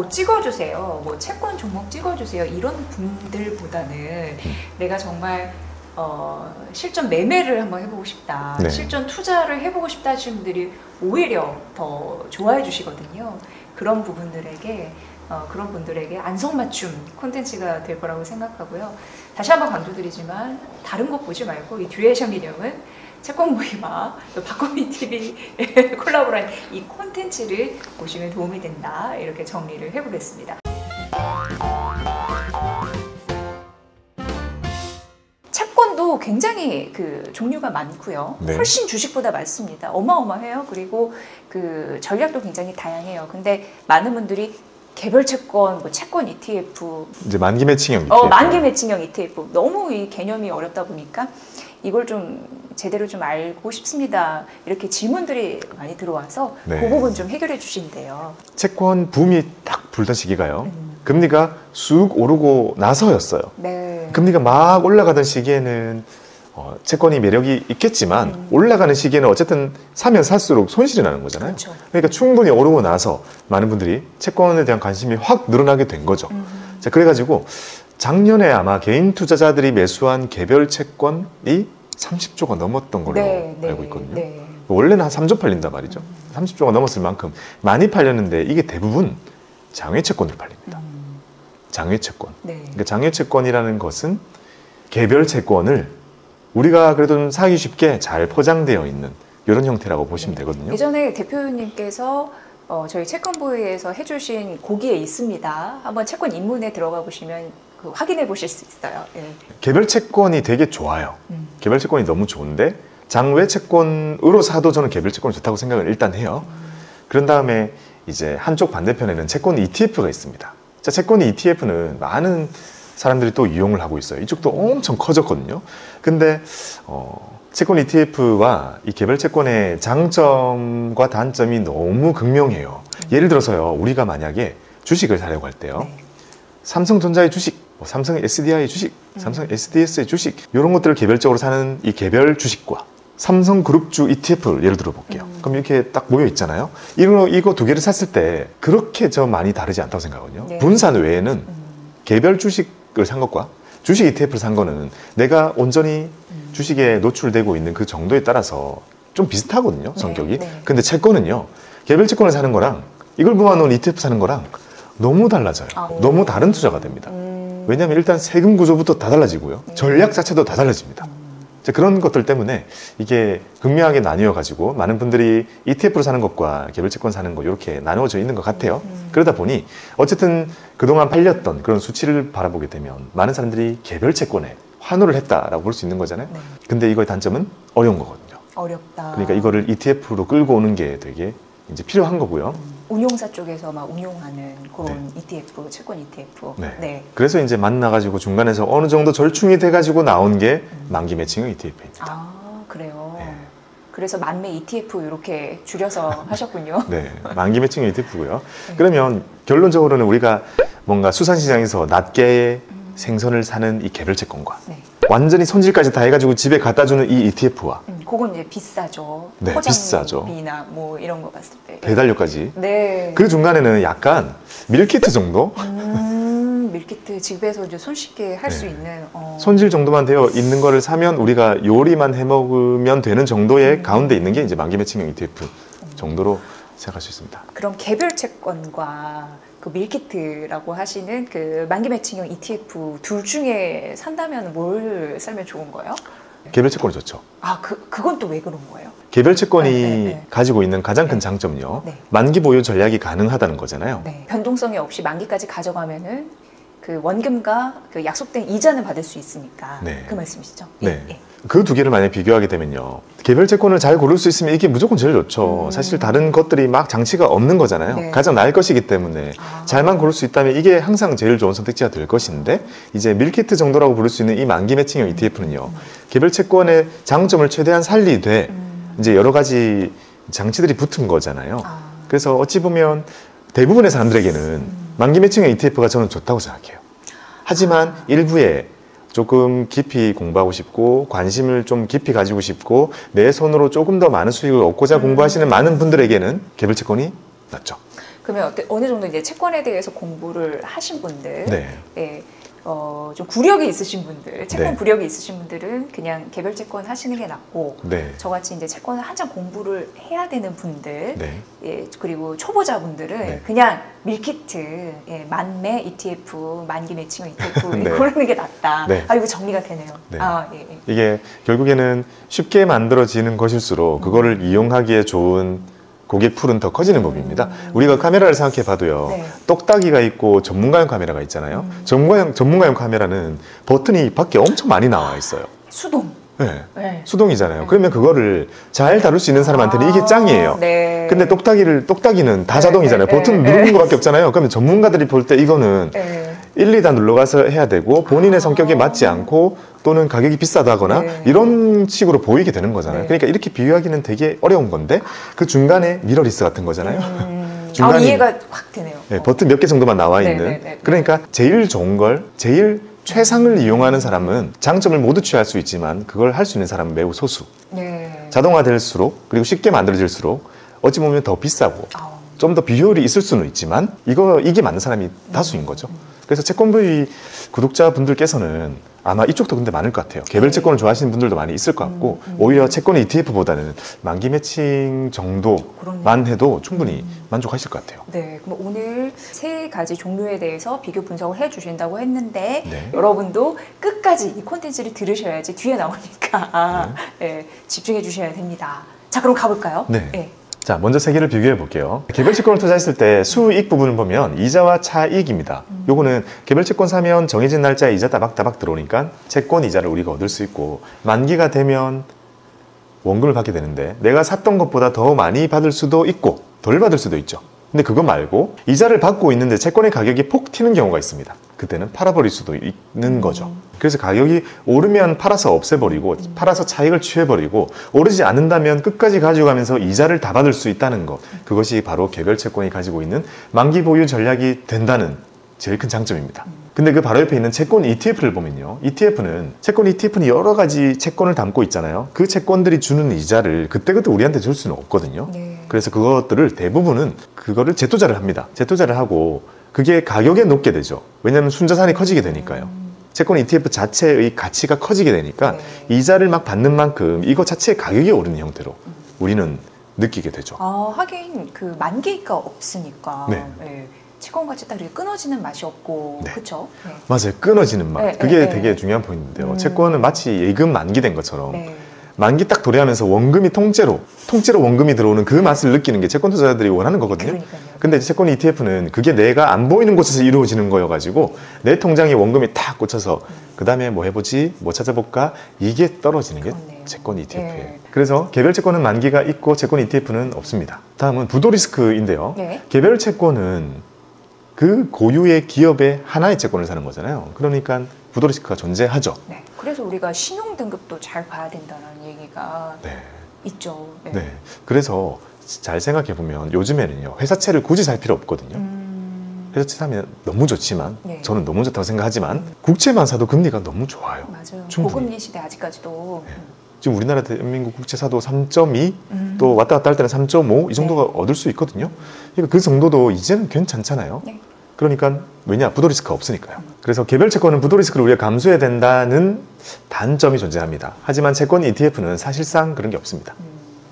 찍어주세요, 채권 종목 찍어주세요, 이런 분들보다는 내가 정말 실전 매매를 한번 해보고 싶다, 실전 투자를 해보고 싶다 하시는 분들이 오히려 더 좋아해 주시거든요. 그런 부분들에게 그런 분들에게 안성맞춤 콘텐츠가 될 거라고 생각하고요. 다시 한번 강조드리지만 다른 것 보지 말고 이 듀레이션 개념은 채권V와 또 박곰희TV 콜라보라인 이 콘텐츠를 보시면 도움이 된다, 이렇게 정리를 해보겠습니다. 채권도 굉장히 그 종류가 많고요. 훨씬 주식보다 많습니다. 어마어마해요. 그리고 그 전략도 굉장히 다양해요. 근데 많은 분들이 개별 채권, 채권 ETF, 이제 만기 매칭형 ETF, 너무 이 개념이 어렵다 보니까 이걸 좀 제대로 좀 알고 싶습니다, 이렇게 질문들이 많이 들어와서 그 부분 좀 해결해 주신대요. 채권 붐이 딱 불던 시기가요, 금리가 쑥 오르고 나서였어요. 금리가 막 올라가던 시기에는 채권이 매력이 있겠지만 올라가는 시기에는 어쨌든 사면 살수록 손실이 나는 거잖아요. 그러니까 충분히 오르고 나서 많은 분들이 채권에 대한 관심이 확 늘어나게 된 거죠. 자, 그래가지고 작년에 아마 개인 투자자들이 매수한 개별 채권이 30조가 넘었던 걸로 알고 있거든요. 원래는 한 3조 팔린단 말이죠. 30조가 넘었을 만큼 많이 팔렸는데 이게 대부분 장외 채권으로 팔립니다. 장외 채권. 그러니까 장외 채권이라는 것은 개별 채권을 우리가 그래도 좀 사기 쉽게 잘 포장되어 있는 이런 형태라고 보시면 되거든요. 예전에 대표님께서 저희 채권보유에서 해주신 고기에 있습니다. 한번 채권 입문에 들어가 보시면 확인해 보실 수 있어요. 개별 채권이 되게 좋아요. 개별 채권이 너무 좋은데 장외 채권으로 사도 저는 개별 채권이 좋다고 생각을 일단 해요. 그런 다음에 이제 한쪽 반대편에는 채권 ETF가 있습니다. 자, 채권 ETF는 많은 사람들이 또 이용을 하고 있어요. 이쪽도 엄청 커졌거든요. 근데 채권 ETF와 이 개별 채권의 장점과 단점이 너무 극명해요. 예를 들어서요, 우리가 만약에 주식을 사려고 할 때요, 삼성전자의 주식, 삼성 SDI의 주식, 삼성 SDS의 주식, 이런 것들을 개별적으로 사는 이 개별 주식과 삼성그룹주 ETF를 예를 들어 볼게요. 그럼 이렇게 딱 모여 있잖아요. 이거 두 개를 샀을 때 그렇게 저 많이 다르지 않다고 생각하거든요. 분산 외에는 개별 주식 산 것과 주식 ETF를 산 거는 내가 온전히 주식에 노출되고 있는 그 정도에 따라서 좀 비슷하거든요, 성격이. 근데 채권은요, 개별 채권을 사는 거랑 이걸 모아놓은 ETF 사는 거랑 너무 달라져요. 너무 다른 투자가 됩니다. 왜냐하면 일단 세금 구조부터 다 달라지고요, 전략 자체도 다 달라집니다. 그런 것들 때문에 이게 극명하게 나뉘어 가지고 많은 분들이 ETF로 사는 것과 개별 채권 사는 거 이렇게 나누어져 있는 것 같아요. 그러다 보니 어쨌든 그동안 팔렸던 그런 수치를 바라보게 되면 많은 사람들이 개별 채권에 환호를 했다라고 볼 수 있는 거잖아요. 근데 이거의 단점은 어려운 거거든요. 어렵다. 그러니까 이거를 ETF로 끌고 오는 게 되게 이제 필요한 거고요. 운용사 쪽에서 막 운용하는 그런 ETF, 채권 ETF. 그래서 이제 만나가지고 중간에서 어느 정도 절충이 돼가지고 나온 게 만기 매칭형 ETF입니다. 아, 그래요. 그래서 만매 ETF 이렇게 줄여서 하셨군요. 네, 만기 매칭 ETF고요. 네. 그러면 결론적으로는 우리가 뭔가 수산시장에서 낱개의 생선을 사는 이 개별채권과 네. 완전히 손질까지 다 해가지고 집에 갖다주는 이 ETF와 그건 이제 비싸죠. 네, 포장비나 뭐 이런 거 봤을 때 배달료까지. 네. 그 중간에는 약간 밀키트 정도? 밀키트 집에서 이제 손쉽게 할 수 네. 있는 손질 정도만 되어 있는 거를 사면 우리가 요리만 해 먹으면 되는 정도의 가운데 있는 게 이제 만기 매칭형 ETF 정도로 생각할 수 있습니다. 그럼 개별 채권과 그 밀키트라고 하시는 그 만기 매칭형 ETF 둘 중에 산다면 뭘 사면 좋은 거예요? 개별 채권이 좋죠. 아, 그건 또 왜 그런 거예요? 개별 채권이 가지고 있는 가장 큰 장점이요. 네. 만기 보유 전략이 가능하다는 거잖아요. 네. 변동성이 없이 만기까지 가져가면은 그 원금과 그 약속된 이자는 받을 수 있으니까 네. 그 말씀이시죠? 네. 예. 그 두 개를 만약에 비교하게 되면요, 개별 채권을 잘 고를 수 있으면 이게 무조건 제일 좋죠. 사실 다른 것들이 막 장치가 없는 거잖아요. 네. 가장 나을 것이기 때문에 잘만 고를 수 있다면 이게 항상 제일 좋은 선택지가 될 것인데, 이제 밀키트 정도라고 부를 수 있는 이 만기 매칭형 ETF는요 개별 채권의 장점을 최대한 살리되 이제 여러 가지 장치들이 붙은 거잖아요. 그래서 어찌 보면 대부분의 사람들에게는 만기 매칭형 ETF가 저는 좋다고 생각해요. 하지만 일부에 조금 깊이 공부하고 싶고 관심을 좀 깊이 가지고 싶고 내 손으로 조금 더 많은 수익을 얻고자 공부하시는 많은 분들에게는 개별 채권이 낫죠. 그러면 어느 정도 이제 채권에 대해서 공부를 하신 분들, 네. 네, 좀 구력이 있으신 분들, 채권 네. 구력이 있으신 분들은 그냥 개별 채권 하시는 게 낫고, 네. 저같이 이제 채권을 한참 공부를 해야 되는 분들, 네. 예, 그리고 초보자분들은 네. 그냥 밀키트, 예, 만매 ETF, 만기 매칭 ETF 네. 고르는 게 낫다. 네. 아, 이거 정리가 되네요. 네. 아, 예, 예. 이게 결국에는 쉽게 만들어지는 것일수록 그거를 이용하기에 좋은 고객 풀은 더 커지는 법입니다. 우리가 카메라를 생각해 봐도요. 네. 똑딱이가 있고 전문가용 카메라가 있잖아요. 전문가용 카메라는 버튼이 밖에 엄청 많이 나와 있어요. 수동. 네. 네. 수동이잖아요. 네. 그러면 그거를 잘 다룰 수 있는 사람한테는 이게 짱이에요. 네. 근데 똑딱이는 다 자동이잖아요. 네. 버튼 네. 누르는 것밖에 없잖아요. 그러면 전문가들이 볼 때 이거는 네. 1, 2다 눌러가서 해야 되고 본인의 성격에 맞지 않고 또는 가격이 비싸다거나 네. 이런 식으로 보이게 되는 거잖아요. 네. 그러니까 이렇게 비유하기는 되게 어려운 건데 그 중간에 미러리스 같은 거잖아요. 중간에 이해가 확 되네요. 네, 버튼 몇 개 정도만 나와 있는. 네, 네, 네. 그러니까 제일 좋은 걸 제일 최상을 이용하는 사람은 장점을 모두 취할 수 있지만 그걸 할 수 있는 사람은 매우 소수. 네. 자동화될수록 그리고 쉽게 만들어질수록 어찌 보면 더 비싸고 좀 더 비효율이 있을 수는 있지만 이게 맞는 사람이 다수인 거죠. 그래서 채권V 구독자분들께서는 아마 이쪽도 근데 많을 것 같아요. 개별 채권을 좋아하시는 분들도 많이 있을 것 같고 오히려 채권 ETF보다는 만기 매칭 정도만 해도 충분히 만족하실 것 같아요. 네, 그럼 오늘 세 가지 종류에 대해서 비교 분석을 해주신다고 했는데 네. 여러분도 끝까지 이 콘텐츠를 들으셔야지 뒤에 나오니까 네. 네, 집중해 주셔야 됩니다. 자, 그럼 가볼까요? 네. 네. 자, 먼저 세 개를 비교해 볼게요. 개별 채권을 투자했을 때 수익 부분을 보면 이자와 차익입니다. 요거는 개별 채권 사면 정해진 날짜에 이자 따박따박 들어오니까 채권 이자를 우리가 얻을 수 있고 만기가 되면 원금을 받게 되는데 내가 샀던 것보다 더 많이 받을 수도 있고 덜 받을 수도 있죠. 근데 그거 말고 이자를 받고 있는데 채권의 가격이 폭 튀는 경우가 있습니다. 그때는 팔아버릴 수도 있는 거죠. 그래서 가격이 오르면 팔아서 없애버리고 팔아서 차익을 취해버리고 오르지 않는다면 끝까지 가져가면서 이자를 다 받을 수 있다는 것, 그것이 바로 개별 채권이 가지고 있는 만기 보유 전략이 된다는 제일 큰 장점입니다. 근데 그 바로 옆에 있는 채권 ETF를 보면요, 채권 ETF는 여러 가지 채권을 담고 있잖아요. 그 채권들이 주는 이자를 그때그때 우리한테 줄 수는 없거든요. 네. 그래서 그것들을 대부분은 그거를 재투자를 합니다. 재투자를 하고 그게 가격에 높게 되죠. 왜냐하면 순자산이 커지게 되니까요. 채권 ETF 자체의 가치가 커지게 되니까 네. 이자를 막 받는 만큼 이거 자체의 가격이 오르는 형태로 우리는 느끼게 되죠. 아, 하긴 그 만기가 없으니까 네. 네. 채권같이 딱 이렇게 끊어지는 맛이 없고 네. 그렇죠? 네. 맞아요. 끊어지는 맛. 네, 그게 네, 되게 네. 중요한 포인트인데요. 채권은 마치 예금 만기된 것처럼 네. 만기 딱 도래하면서 원금이 통째로 원금이 들어오는 그 맛을 느끼는 게 채권 투자자들이 원하는 거거든요. 그러니까요. 근데 채권 ETF는 그게 내가 안 보이는 곳에서 이루어지는 거여가지고 내 통장에 원금이 딱 꽂혀서 그 다음에 뭐 해보지, 뭐 찾아볼까, 이게 떨어지는 게 그렇네요. 채권 ETF예요. 네. 그래서 개별 채권은 만기가 있고 채권 ETF는 없습니다. 다음은 부도 리스크인데요. 네. 개별 채권은 그 고유의 기업의 하나의 채권을 사는 거잖아요. 그러니까 부도 리스크가 존재하죠. 네. 그래서 우리가 신용 등급도 잘 봐야 된다는 얘기가 네. 있죠. 네. 네. 그래서 잘 생각해 보면 요즘에는요, 회사채를 굳이 살 필요 없거든요. 회사채 사면 너무 좋지만, 네. 저는 너무 좋다고 생각하지만 국채만 사도 금리가 너무 좋아요. 맞아요. 충분히. 고금리 시대 아직까지도. 네. 지금 우리나라 대한민국 국채 사도 3.2, 또 왔다 갔다 할 때는 3.5 이 정도가 네. 얻을 수 있거든요. 그러니까 그 정도도 이제는 괜찮잖아요. 네. 그러니까 왜냐, 부도 리스크가 없으니까요. 그래서 개별 채권은 부도 리스크를 우리가 감수해야 된다는 단점이 존재합니다. 하지만 채권 ETF는 사실상 그런 게 없습니다.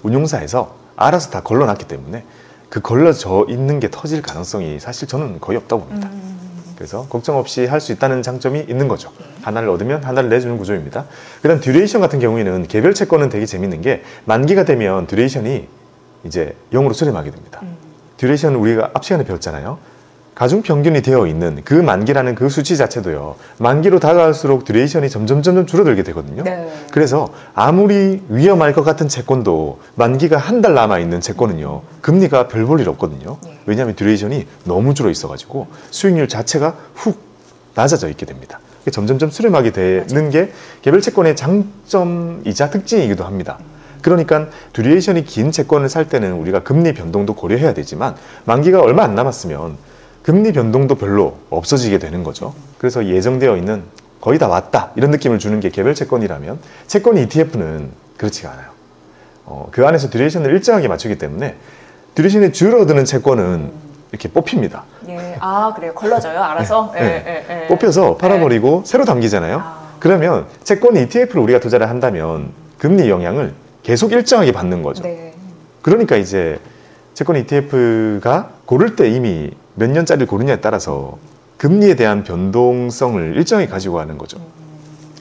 운용사에서 알아서 다 걸러놨기 때문에 그 걸러져 있는 게 터질 가능성이 사실 저는 거의 없다고 봅니다. 그래서 걱정 없이 할 수 있다는 장점이 있는 거죠. 하나를 얻으면 하나를 내주는 구조입니다. 그다음 듀레이션 같은 경우에는 개별 채권은 되게 재밌는 게 만기가 되면 듀레이션이 이제 0으로 수렴하게 됩니다. 듀레이션은 우리가 앞 시간에 배웠잖아요. 가중평균이 되어 있는 그 만기라는 그 수치 자체도요, 만기로 다가갈수록 듀레이션이 점점 줄어들게 되거든요. 네. 그래서 아무리 위험할 것 같은 채권도 만기가 한 달 남아있는 채권은요, 금리가 별 볼 일 없거든요. 네. 왜냐하면 듀레이션이 너무 줄어 있어가지고 수익률 자체가 훅 낮아져 있게 됩니다. 점점점 수렴하게 되는 맞아요. 게 개별 채권의 장점이자 특징이기도 합니다. 그러니까 듀레이션이 긴 채권을 살 때는 우리가 금리 변동도 고려해야 되지만 만기가 얼마 안 남았으면 금리 변동도 별로 없어지게 되는 거죠. 그래서 예정되어 있는 거의 다 왔다 이런 느낌을 주는 게 개별 채권이라면 채권 ETF는 그렇지가 않아요. 그 안에서 듀레이션을 일정하게 맞추기 때문에 듀레이션이 줄어드는 채권은 이렇게 뽑힙니다. 예, 아 그래요? 걸러져요? 알아서? 예, 예, 예, 예. 뽑혀서 팔아버리고 예. 새로 담기잖아요. 아. 그러면 채권 ETF를 우리가 투자를 한다면 금리 영향을 계속 일정하게 받는 거죠. 네. 그러니까 이제 채권 ETF가 고를 때 이미 몇 년짜리를 고르냐에 따라서 금리에 대한 변동성을 일정히 가지고 하는 거죠.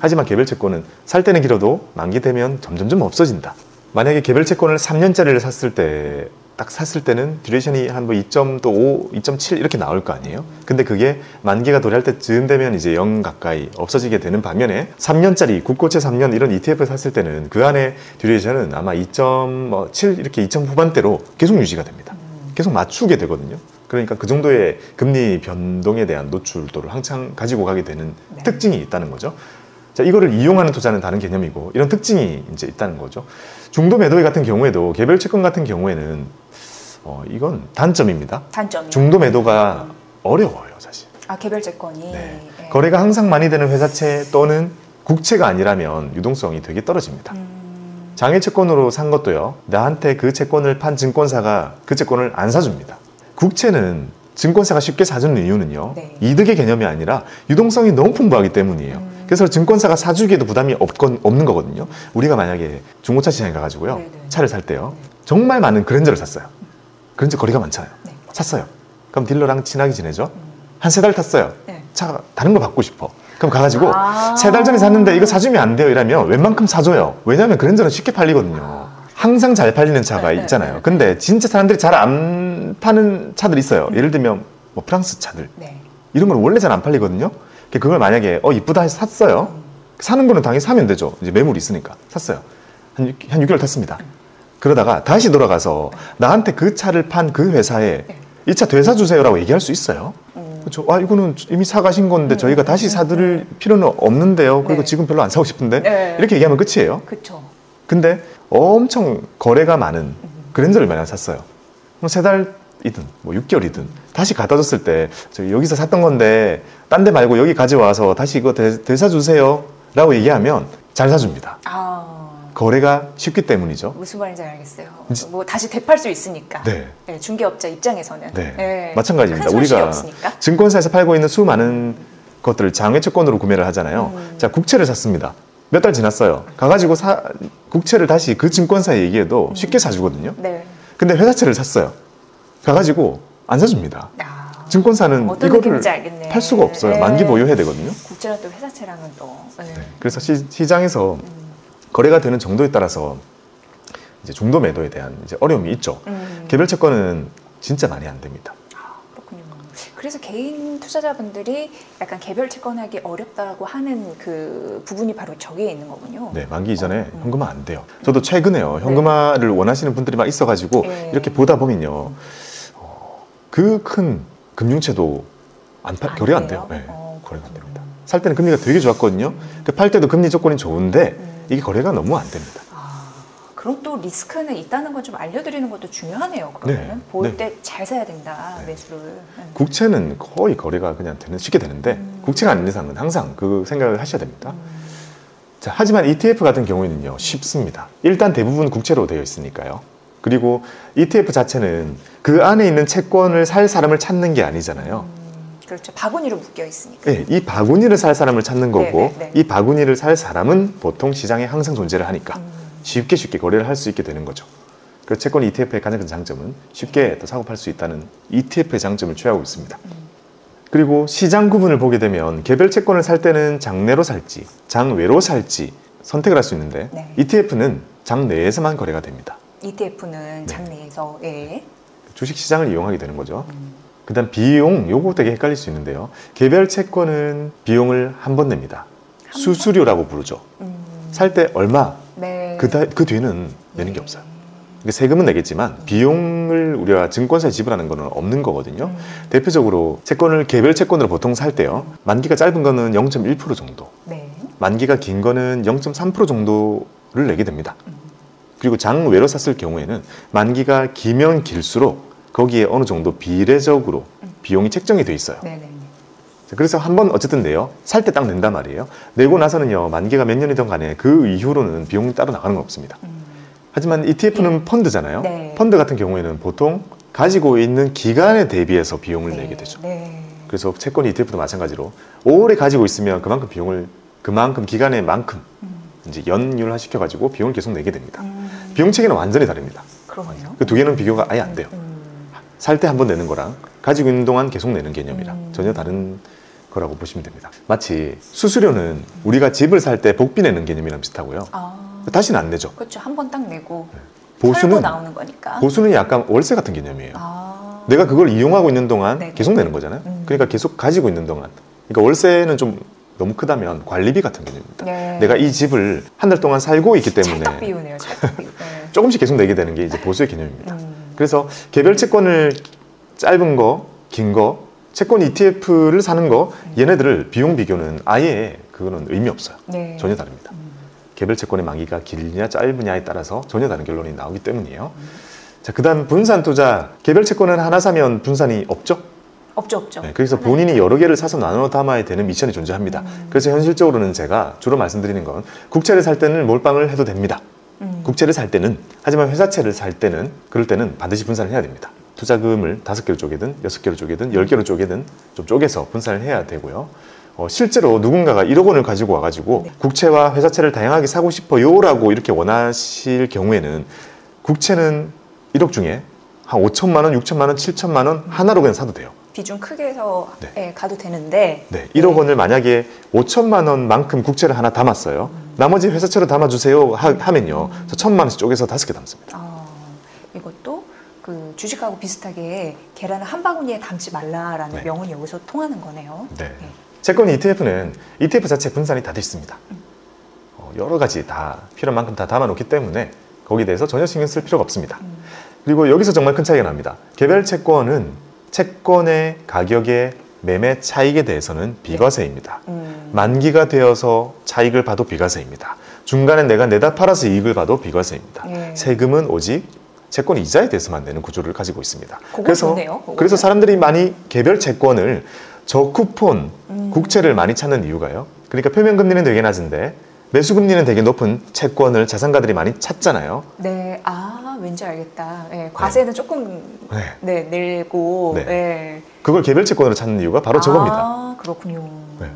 하지만 개별 채권은 살 때는 길어도 만기 되면 점점점 없어진다. 만약에 개별 채권을 3년짜리를 샀을 때, 딱 샀을 때는 듀레이션이 한 뭐 2.5, 2.7 이렇게 나올 거 아니에요. 근데 그게 만기가 도래할 때쯤 되면 이제 0 가까이 없어지게 되는 반면에 3년짜리 국고채 3년 이런 ETF를 샀을 때는 그 안에 듀레이션은 아마 2.7 이렇게 2.9 후반대로 계속 유지가 됩니다. 계속 맞추게 되거든요. 그러니까 그 정도의 금리 변동에 대한 노출도를 항상 가지고 가게 되는 네. 특징이 있다는 거죠. 자, 이거를 이용하는 투자는 다른 개념이고 이런 특징이 이제 있다는 거죠. 중도 매도의 같은 경우에도 개별 채권 같은 경우에는 이건 단점입니다. 단점이요? 중도 매도가 어려워요, 사실. 아, 개별 채권이. 네. 네. 거래가 항상 많이 되는 회사채 또는 국채가 아니라면 유동성이 되게 떨어집니다. 장외 채권으로 산 것도요. 나한테 그 채권을 판 증권사가 그 채권을 안 사줍니다. 국채는 증권사가 쉽게 사주는 이유는요. 네. 이득의 개념이 아니라 유동성이 너무 풍부하기 때문이에요. 그래서 증권사가 사주기에도 부담이 없는 거거든요. 우리가 만약에 중고차 시장에 가가지고요. 네, 네. 차를 살 때요. 네. 정말 많은 그랜저를 샀어요. 그랜저 거리가 많잖아요. 네. 샀어요. 그럼 딜러랑 친하게 지내죠. 한 세 달 탔어요. 네. 차 다른 거 받고 싶어. 그럼 가가지고 세 달 전에 샀는데 이거 사주면 안 돼요 이러면 웬만큼 사줘요. 왜냐하면 그랜저는 쉽게 팔리거든요. 항상 잘 팔리는 차가 네, 있잖아요. 네. 근데 진짜 사람들이 잘 안 파는 차들 있어요. 예를 들면 뭐 프랑스 차들 네. 이런 건 원래 잘 안 팔리거든요. 그걸 만약에 이쁘다 해서 샀어요. 사는 거는 당연히 사면 되죠. 이제 매물이 있으니까 샀어요. 한 6개월 탔습니다. 그러다가 다시 돌아가서 나한테 그 차를 판 그 회사에 이 차 되사주세요 라고 얘기할 수 있어요. 그렇죠. 아, 이거는 이미 사가신 건데 저희가 다시 사드릴 필요는 없는데요. 그리고 네. 지금 별로 안 사고 싶은데 네. 이렇게 얘기하면 끝이에요. 그쵸. 근데 엄청 거래가 많은 그랜저를 많이 샀어요. 세 달이든 뭐 6개월이든 다시 갖다 줬을 때 저 여기서 샀던 건데 딴 데 말고 여기 가져와서 다시 이거 되사주세요 라고 얘기하면 잘 사줍니다. 거래가 쉽기 때문이죠. 무슨 말인지 알겠어요. 뭐 다시 되팔 수 있으니까. 네. 네, 중개업자 입장에서는. 네. 네. 마찬가지입니다. 우리가 없으니까. 증권사에서 팔고 있는 수많은 것들을 장외 채권으로 구매를 하잖아요. 자, 국채를 샀습니다. 몇 달 지났어요. 가가지고 국채를 다시 그 증권사에 얘기해도 쉽게 사주거든요. 네. 근데 회사채를 샀어요. 가가지고 안 사줍니다. 아, 증권사는 이거를 팔 수가 없어요. 네. 만기 보유해야 되거든요. 국채랑 또 회사채랑은 또. 네. 네. 그래서 시장에서 거래가 되는 정도에 따라서 이제 중도 매도에 대한 이제 어려움이 있죠. 개별 채권은 진짜 많이 안 됩니다. 아, 그렇군요. 그래서 개인 투자자분들이 약간 개별 채권하기 어렵다고 하는 그 부분이 바로 저기에 있는 거군요. 네, 만기 이전에 현금화 안 돼요. 저도 최근에요. 현금화를 네. 원하시는 분들이 막 있어가지고 네. 이렇게 보다 보면요. 그 큰 금융채도 거래 안 돼요. 네, 거래가 안 됩니다. 살 때는 금리가 되게 좋았거든요. 팔 때도 금리 조건이 좋은데 이게 거래가 너무 안 됩니다. 그리고 또 리스크는 있다는 건 좀 알려드리는 것도 중요하네요. 그러면은 네. 볼 때 잘 사야 된다. 네. 매수를. 국채는 거의 거래가 그냥 쉽게 되는데 국채가 아닌 이상은 항상 그 생각을 하셔야 됩니다. 자, 하지만 ETF 같은 경우에는요 쉽습니다. 일단 대부분 국채로 되어 있으니까요. 그리고 ETF 자체는 그 안에 있는 채권을 살 사람을 찾는 게 아니잖아요. 그렇죠. 바구니로 묶여 있으니까. 네, 이 바구니를 살 사람을 찾는 거고 네네네. 이 바구니를 살 사람은 보통 시장에 항상 존재를 하니까 쉽게 거래를 할 수 있게 되는 거죠. 그래서 채권 ETF의 가장 큰 장점은 쉽게 또 사고 팔 수 있다는 ETF의 장점을 취하고 있습니다. 그리고 시장 구분을 보게 되면 개별 채권을 살 때는 장내로 살지 장외로 살지 선택을 할 수 있는데 네. ETF는 장내에서만 거래가 됩니다. ETF는 장내에서 네. 주식시장을 이용하게 되는 거죠. 그 다음 비용, 요거 되게 헷갈릴 수 있는데요. 개별 채권은 비용을 한 번 냅니다. 수수료라고 부르죠. 살 때 얼마, 네. 그 뒤에는 내는 게 없어요. 그러니까 세금은 내겠지만 비용을 우리가 증권사에 지불하는 거는 없는 거거든요. 대표적으로 채권을 개별 채권으로 보통 살 때요. 만기가 짧은 거는 0.1% 정도, 네. 만기가 긴 거는 0.3% 정도를 내게 됩니다. 그리고 장외로 샀을 경우에는 만기가 길면 길수록 거기에 어느 정도 비례적으로 비용이 책정이 돼 있어요. 네네. 그래서 한번 어쨌든 내요. 살 때 딱 낸단 말이에요. 내고 나서는요. 만기가 몇 년이든 간에 그 이후로는 비용이 따로 나가는 거 없습니다. 하지만 ETF는 펀드잖아요. 네. 펀드 같은 경우에는 보통 가지고 있는 기간에 대비해서 비용을 네. 내게 되죠. 네. 그래서 채권 ETF도 마찬가지로 오래 가지고 있으면 그만큼 비용을 그만큼 기간에 만큼 이제 연율화 시켜가지고 비용을 계속 내게 됩니다. 비용 체계는 완전히 다릅니다. 그러네요. 그 두 개는 비교가 아예 안 돼요. 살 때 한 번 내는 거랑 가지고 있는 동안 계속 내는 개념이랑 전혀 다른 거라고 보시면 됩니다. 마치 수수료는 우리가 집을 살 때 복비 내는 개념이랑 비슷하고요. 아... 다시는 안 내죠. 그렇죠. 한 번 딱 내고 보수는 나오는 거니까. 보수는 약간 월세 같은 개념이에요. 아... 내가 그걸 이용하고 있는 동안 네네. 계속 내는 거잖아요. 그러니까 계속 가지고 있는 동안. 그러니까 월세는 좀 너무 크다면 관리비 같은 개념입니다. 네. 내가 이 집을 한 달 동안 살고 있기 때문에 찰떡 비우네요. 찰떡 비우. 네. 조금씩 계속 내게 되는 게 이제 보수의 개념입니다. 그래서 개별 채권을 짧은 거, 긴 거, 채권 ETF를 사는 거 얘네들을 비용 비교는 아예 그거는 의미 없어요. 네. 전혀 다릅니다. 개별 채권의 만기가 길냐 짧으냐에 따라서 전혀 다른 결론이 나오기 때문이에요. 자, 그 다음 분산 투자. 개별 채권은 하나 사면 분산이 없죠? 없죠. 네, 그래서 본인이 여러 개를 사서 나눠 담아야 되는 미션이 존재합니다. 그래서 현실적으로는 제가 주로 말씀드리는 건 국채를 살 때는 몰빵을 해도 됩니다. 국채를 살 때는, 하지만 회사채를 살 때는, 그럴 때는 반드시 분산을 해야 됩니다. 투자금을 5개로 쪼개든 6개로 쪼개든 10개로 쪼개든 좀 쪼개서 분산을 해야 되고요. 실제로 누군가가 1억 원을 가지고 와가지고 네. 국채와 회사채를 다양하게 사고 싶어요 라고 이렇게 원하실 경우에는 국채는 1억 중에 한 5천만 원, 6천만 원, 7천만 원 하나로 그냥 사도 돼요. 비중 크게 해서 네. 가도 되는데 네. 1억 원을 만약에 5천만 원만큼 국채를 하나 담았어요. 나머지 회사채로 담아주세요 하면요. 저 1,000만 원씩 쪼개서 5개 담습니다. 이것도 그 주식하고 비슷하게 계란을 한 바구니에 담지 말라라는 네. 명언이 여기서 통하는 거네요. 네. 네. 채권 ETF는 ETF 자체 분산이 다 돼 있습니다. 여러 가지 다 필요한 만큼 다 담아놓기 때문에 거기에 대해서 전혀 신경 쓸 필요가 없습니다. 그리고 여기서 정말 큰 차이가 납니다. 개별 채권은 채권의 가격의 매매 차익에 대해서는 비과세입니다. 네. 만기가 되어서 차익을 봐도 비과세입니다. 중간에 내가 내다 팔아서 이익을 봐도 비과세입니다. 네. 세금은 오직 채권 이자에 대해서만 내는 구조를 가지고 있습니다. 그래서 사람들이 많이 개별 채권을 저쿠폰 국채를 많이 찾는 이유가요. 그러니까 표면금리는 되게 낮은데 매수금리는 되게 높은 채권을 자산가들이 많이 찾잖아요. 네, 아 왠지 알겠다. 네, 과세는 네. 조금 네, 늘고 네. 네. 그걸 개별채권으로 찾는 이유가 바로 저겁니다. 아 그렇군요. 네.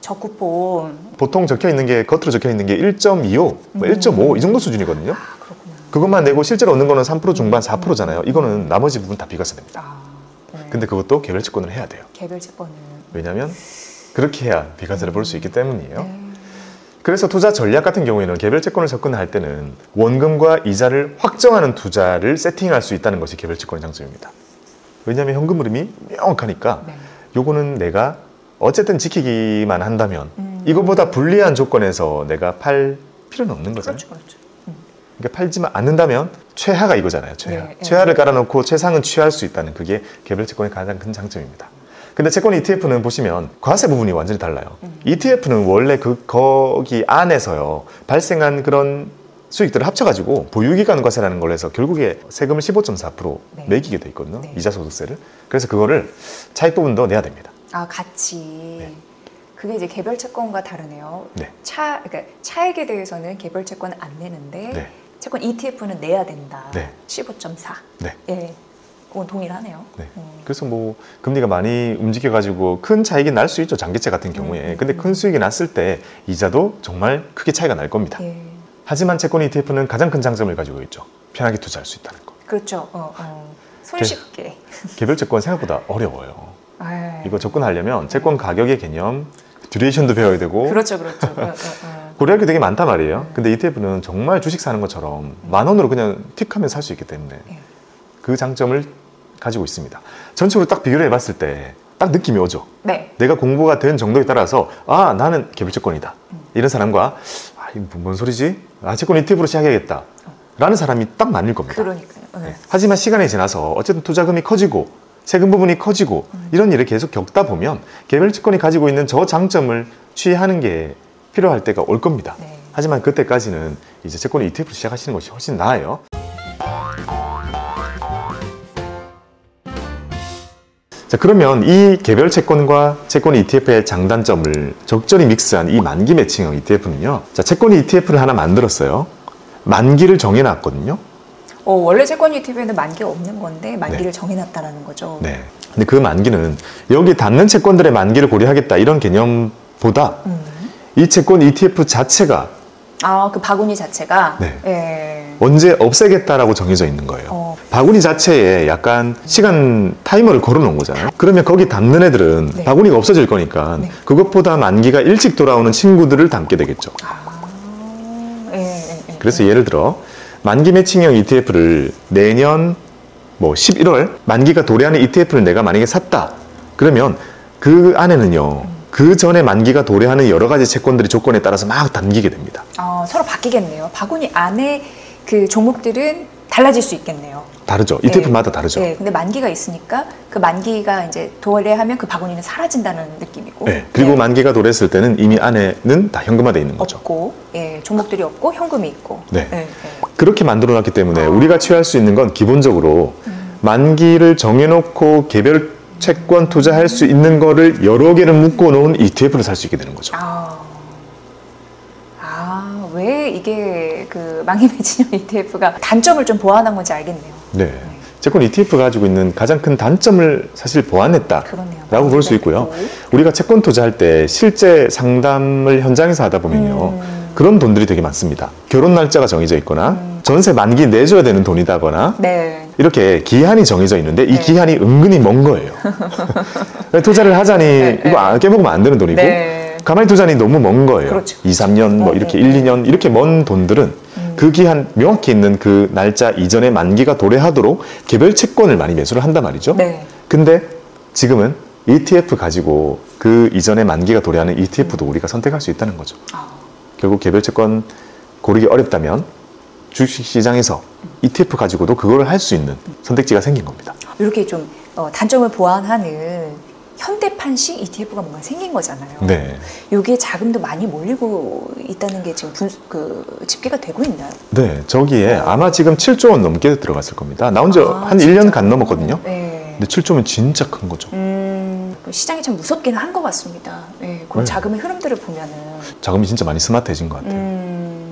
저쿠폰 보통 적혀있는 게 겉으로 적혀있는 게 1.25, 1.5 이 정도 수준이거든요. 아, 그렇구나. 그것만 내고 실제로 얻는 거는 3% 중반 4%잖아요. 이거는 나머지 부분 다 비과세됩니다. 아, 네. 근데 그것도 개별채권을 해야 돼요. 개별채권은 왜냐면 그렇게 해야 비과세를 볼 수 있기 때문이에요. 네. 그래서 투자 전략 같은 경우에는 개별 채권을 접근할 때는 원금과 이자를 확정하는 투자를 세팅할 수 있다는 것이 개별 채권의 장점입니다. 왜냐하면 현금 흐름이 명확하니까 네. 요거는 내가 어쨌든 지키기만 한다면 이거보다 불리한 조건에서 내가 팔 필요는 없는 거잖아요. 그렇죠. 그러니까 팔지만 않는다면 최하가 이거잖아요. 최하. 네. 최하를 깔아놓고 최상은 취할 수 있다는 그게 개별 채권의 가장 큰 장점입니다. 근데 채권 ETF는 보시면 과세 부분이 완전히 달라요. ETF는 원래 거기 안에서요 발생한 그런 수익들을 합쳐가지고 보유기간과세라는 걸 해서 결국에 세금을 15.4% 네. 매기게 돼 있거든요. 네. 이자소득세를. 그래서 그거를 차익 부분도 내야 됩니다. 아, 같이. 네. 그게 이제 개별 채권과 다르네요. 네. 그러니까 차익에 대해서는 개별 채권은 안 내는데 네. 채권 ETF는 내야 된다. 네. 15.4. 네. 예. 그건 동일하네요. 네. 그래서 뭐 금리가 많이 움직여가지고 큰 차익이 날 수 있죠. 장기채 같은 경우에. 근데 큰 수익이 났을 때 이자도 정말 크게 차이가 날 겁니다. 예. 하지만 채권 ETF는 가장 큰 장점을 가지고 있죠. 편하게 투자할 수 있다는 거. 그렇죠. 손쉽게. 개별 채권 생각보다 어려워요. 에이. 이거 접근하려면 채권 가격의 개념, 듀레이션도 배워야 되고. 그렇죠. 그렇죠. 고려할 게 되게 많단 말이에요. 근데 ETF는 정말 주식 사는 것처럼 만 원으로 그냥 틱 하면 살 수 있기 때문에 그 장점을 가지고 있습니다. 전체로 딱 비교를 해봤을 때 딱 느낌이 오죠. 네. 내가 공부가 된 정도에 따라서 아, 나는 개별 채권이다. 이런 사람과 아, 이거 뭔 소리지? 아, 채권 ETF로 시작해야겠다. 라는 사람이 딱 나뉠 겁니다. 그러니까요. 네. 하지만 시간이 지나서 어쨌든 투자금이 커지고 세금 부분이 커지고 이런 일을 계속 겪다 보면 개별 채권이 가지고 있는 저 장점을 취하는 게 필요할 때가 올 겁니다. 네. 하지만 그때까지는 이제 채권 ETF로 시작하시는 것이 훨씬 나아요. 자, 그러면 이 개별 채권과 채권 ETF의 장단점을 적절히 믹스한 이 만기 매칭형 ETF는요. 자, 채권 ETF를 하나 만들었어요. 만기를 정해놨거든요. 원래 채권 ETF에는 만기가 없는 건데 만기를 네. 정해놨다라는 거죠. 네. 근데 그 만기는 여기 닿는 채권들의 만기를 고려하겠다 이런 개념보다 이 채권 ETF 자체가 아, 그 바구니 자체가 네. 예. 언제 없애겠다라고 정해져 있는 거예요. 바구니 자체에 약간 시간 타이머를 걸어놓은 거잖아요. 그러면 거기 담는 애들은 네. 바구니가 없어질 거니까 네. 그것보다 만기가 일찍 돌아오는 친구들을 담게 되겠죠. 아... 예. 그래서 예를 들어 만기 매칭형 ETF를 내년 뭐 11월 만기가 도래하는 ETF를 내가 만약에 샀다. 그러면 그 안에는요. 그 전에 만기가 도래하는 여러 가지 채권들이 조건에 따라서 막 담기게 됩니다. 서로 바뀌겠네요. 바구니 안에 그 종목들은 달라질 수 있겠네요. 다르죠. ETF마다 네. 다르죠. 네. 근데 만기가 있으니까 그 만기가 이제 도래하면 그 바구니는 사라진다는 느낌이고. 네. 그리고 네. 만기가 도래했을 때는 이미 안에는 다 현금화되어 있는 거죠. 없고, 예. 종목들이 없고 현금이 있고. 네. 네. 그렇게 만들어놨기 때문에 우리가 취할 수 있는 건 기본적으로 만기를 정해놓고 개별 채권 투자할 수 있는 거를 여러 개를 묶어놓은 ETF를 살 수 있게 되는 거죠. 왜 이게 그 만기 매칭형 ETF가 단점을 좀 보완한 건지 알겠네요. 네. 채권 ETF가 가지고 있는 가장 큰 단점을 사실 보완했다라고 볼 수 있고요. 우리가 채권 투자할 때 실제 상담을 현장에서 하다 보면요. 그런 돈들이 되게 많습니다. 결혼 날짜가 정해져 있거나 전세 만기 내줘야 되는 돈이다거나 네. 이렇게 기한이 정해져 있는데 이 네. 기한이 은근히 먼 거예요. 투자를 하자니 네. 이거 깨먹으면 안 되는 돈이고 네. 가만히 두자니 너무 먼 거예요. 그렇죠. 2, 3년 뭐 이렇게 네. 1, 2년 이렇게 먼 돈들은 그 기한 명확히 있는 그 날짜 이전에 만기가 도래하도록 개별 채권을 많이 매수를 한단 말이죠. 네. 근데 지금은 ETF 가지고 그 이전에 만기가 도래하는 ETF도 우리가 선택할 수 있다는 거죠. 결국 개별 채권 고르기 어렵다면 주식시장에서 ETF 가지고도 그거를 할 수 있는 선택지가 생긴 겁니다. 이렇게 좀 단점을 보완하는 현대판식 ETF가 뭔가 생긴 거잖아요. 네. 여기에 자금도 많이 몰리고 있다는 게 지금 집계가 되고 있나요? 네. 저기에 아마 지금 7조 원 넘게 들어갔을 겁니다. 나온 지 한 1년 간 넘었거든요. 네. 근데 7조면 진짜 큰 거죠. 시장이 참 무섭긴 한 것 같습니다. 네, 그 자금의 흐름들을 보면은 자금이 진짜 많이 스마트해진 것 같아요.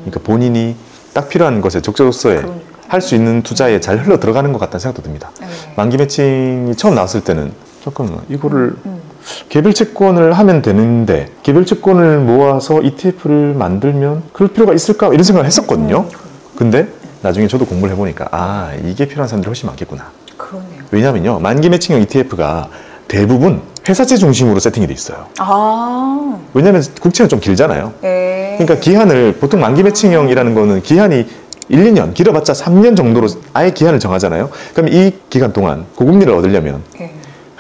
그러니까 본인이 딱 필요한 것에 적재적소에 할 수 있는 투자에 잘 흘러 들어가는 것 같다는 생각도 듭니다. 네. 만기 매칭이 처음 나왔을 때는 잠깐만 이거를 개별 채권을 하면 되는데 개별 채권을 모아서 ETF를 만들면 그럴 필요가 있을까 이런 생각을 했었거든요. 근데 나중에 저도 공부를 해보니까 아, 이게 필요한 사람들이 훨씬 많겠구나. 그러네요. 왜냐면요 만기 매칭형 ETF가 대부분 회사채 중심으로 세팅이 돼 있어요. 아. 왜냐면 국채는 좀 길잖아요. 에이. 그러니까 기한을 보통 만기 매칭형이라는 거는 기한이 1, 2년 길어봤자 3년 정도로 아예 기한을 정하잖아요. 그럼 이 기간 동안 고금리를 얻으려면 에이.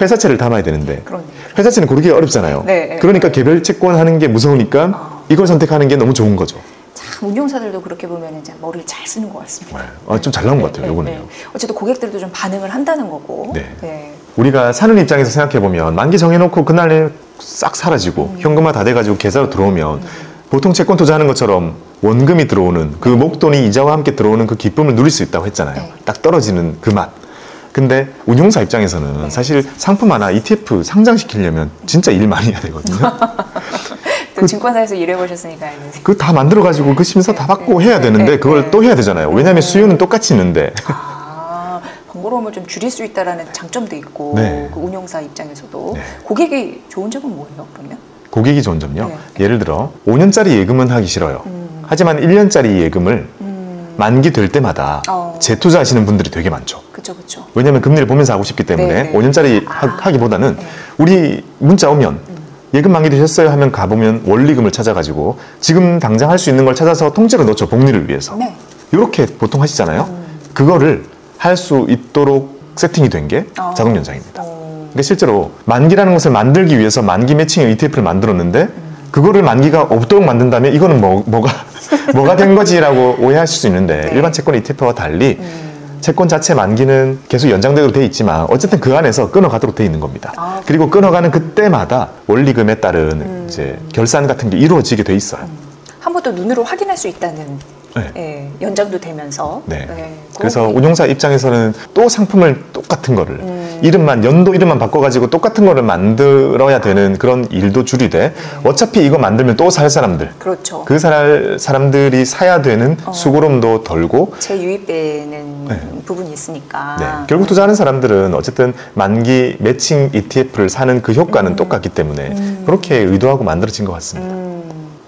회사채를 담아야 되는데 그러네. 회사채는 고르기가 어렵잖아요. 네. 그러니까 개별 채권 하는 게 무서우니까 이걸 선택하는 게 너무 좋은 거죠. 참 운용사들도 그렇게 보면 이제 머리를 잘 쓰는 것 같습니다. 네. 아, 좀 잘 나온 것 같아요. 요거는요. 어쨌든 고객들도 좀 반응을 한다는 거고. 네. 네. 우리가 사는 입장에서 생각해보면 만기 정해놓고 그날에 싹 사라지고 현금화 다 돼가지고 계좌로 들어오면 보통 채권 투자하는 것처럼 원금이 들어오는 그 목돈이 이자와 함께 들어오는 그 기쁨을 누릴 수 있다고 했잖아요. 네. 딱 떨어지는 그 맛. 근데 운용사 입장에서는 네. 사실 상품 하나 ETF 상장시키려면 진짜 일 많이 해야 되거든요. 그 증권사에서 일해보셨으니까 그 다 만들어가지고 그 심사 다 받고 해야 되는데 그걸 또 해야 되잖아요. 왜냐하면 수요는 똑같이 있는데 번거로움을 좀 줄일 수 있다는 장점도 있고 네. 그 운용사 입장에서도 네. 고객이 좋은 점은 뭐예요? 그러면? 고객이 좋은 점요? 네. 예를 들어 5년짜리 예금은 하기 싫어요. 하지만 1년짜리 예금을 만기 될 때마다 재투자하시는 분들이 되게 많죠. 그쵸, 그쵸. 왜냐하면 금리를 보면서 하고 싶기 때문에 네, 네. 5년짜리 하기보다는 네. 우리 문자 오면 예금 만기 되셨어요 하면 가보면 원리금을 찾아가지고 지금 당장 할 수 있는 걸 찾아서 통째로 넣죠. 복리를 위해서. 네. 이렇게 보통 하시잖아요. 그거를 할 수 있도록 세팅이 된 게 자동연장입니다. 그러니까 실제로 만기라는 것을 만들기 위해서 만기 매칭 ETF를 만들었는데 그거를 만기가 없도록 만든다면 이거는 뭐가 된 거지라고 오해하실 수 있는데 네. 일반 채권 ETF와 달리 채권 자체 만기는 계속 연장되도록 돼 있지만 어쨌든 그 안에서 끊어가도록 돼 있는 겁니다. 그리고 끊어가는 그때마다 원리금에 따른 이제 결산 같은 게 이루어지게 돼 있어요. 한 번 더 눈으로 확인할 수 있다는 네. 예, 연장도 되면서 네. 예, 그래서 운용사 입장에서는 또 상품을 똑같은 거를 이름만 연도 이름만 바꿔가지고 똑같은 거를 만들어야 되는 그런 일도 줄이되 어차피 이거 만들면 또 살 사람들 그렇죠. 그 살 사람들이 사야 되는 수고름도 덜고 재유입되는 네. 부분이 있으니까 네. 결국 투자하는 사람들은 어쨌든 만기 매칭 ETF를 사는 그 효과는 똑같기 때문에 그렇게 의도하고 만들어진 것 같습니다.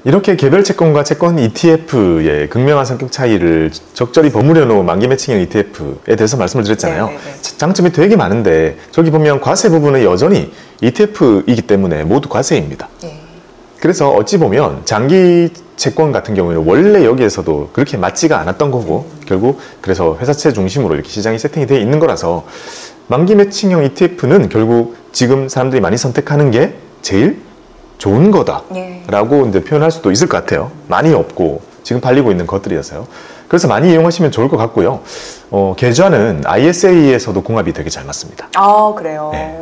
이렇게 개별 채권과 채권 ETF의 극명한 성격 차이를 적절히 버무려 놓은 만기 매칭형 ETF에 대해서 말씀을 드렸잖아요. 네네네. 장점이 되게 많은데 저기 보면 과세 부분은 여전히 ETF이기 때문에 모두 과세입니다. 네. 그래서 어찌 보면 장기 채권 같은 경우에 원래 여기에서도 그렇게 맞지가 않았던 거고 결국 그래서 회사채 중심으로 이렇게 시장이 세팅이 되어 있는 거라서 만기 매칭형 ETF는 결국 지금 사람들이 많이 선택하는 게 제일 좋은 거다라고 이제 표현할 수도 있을 것 같아요. 많이 없고 지금 팔리고 있는 것들이어서요. 그래서 많이 이용하시면 좋을 것 같고요. 계좌는 ISA에서도 궁합이 되게 잘 맞습니다. 아 그래요? 네.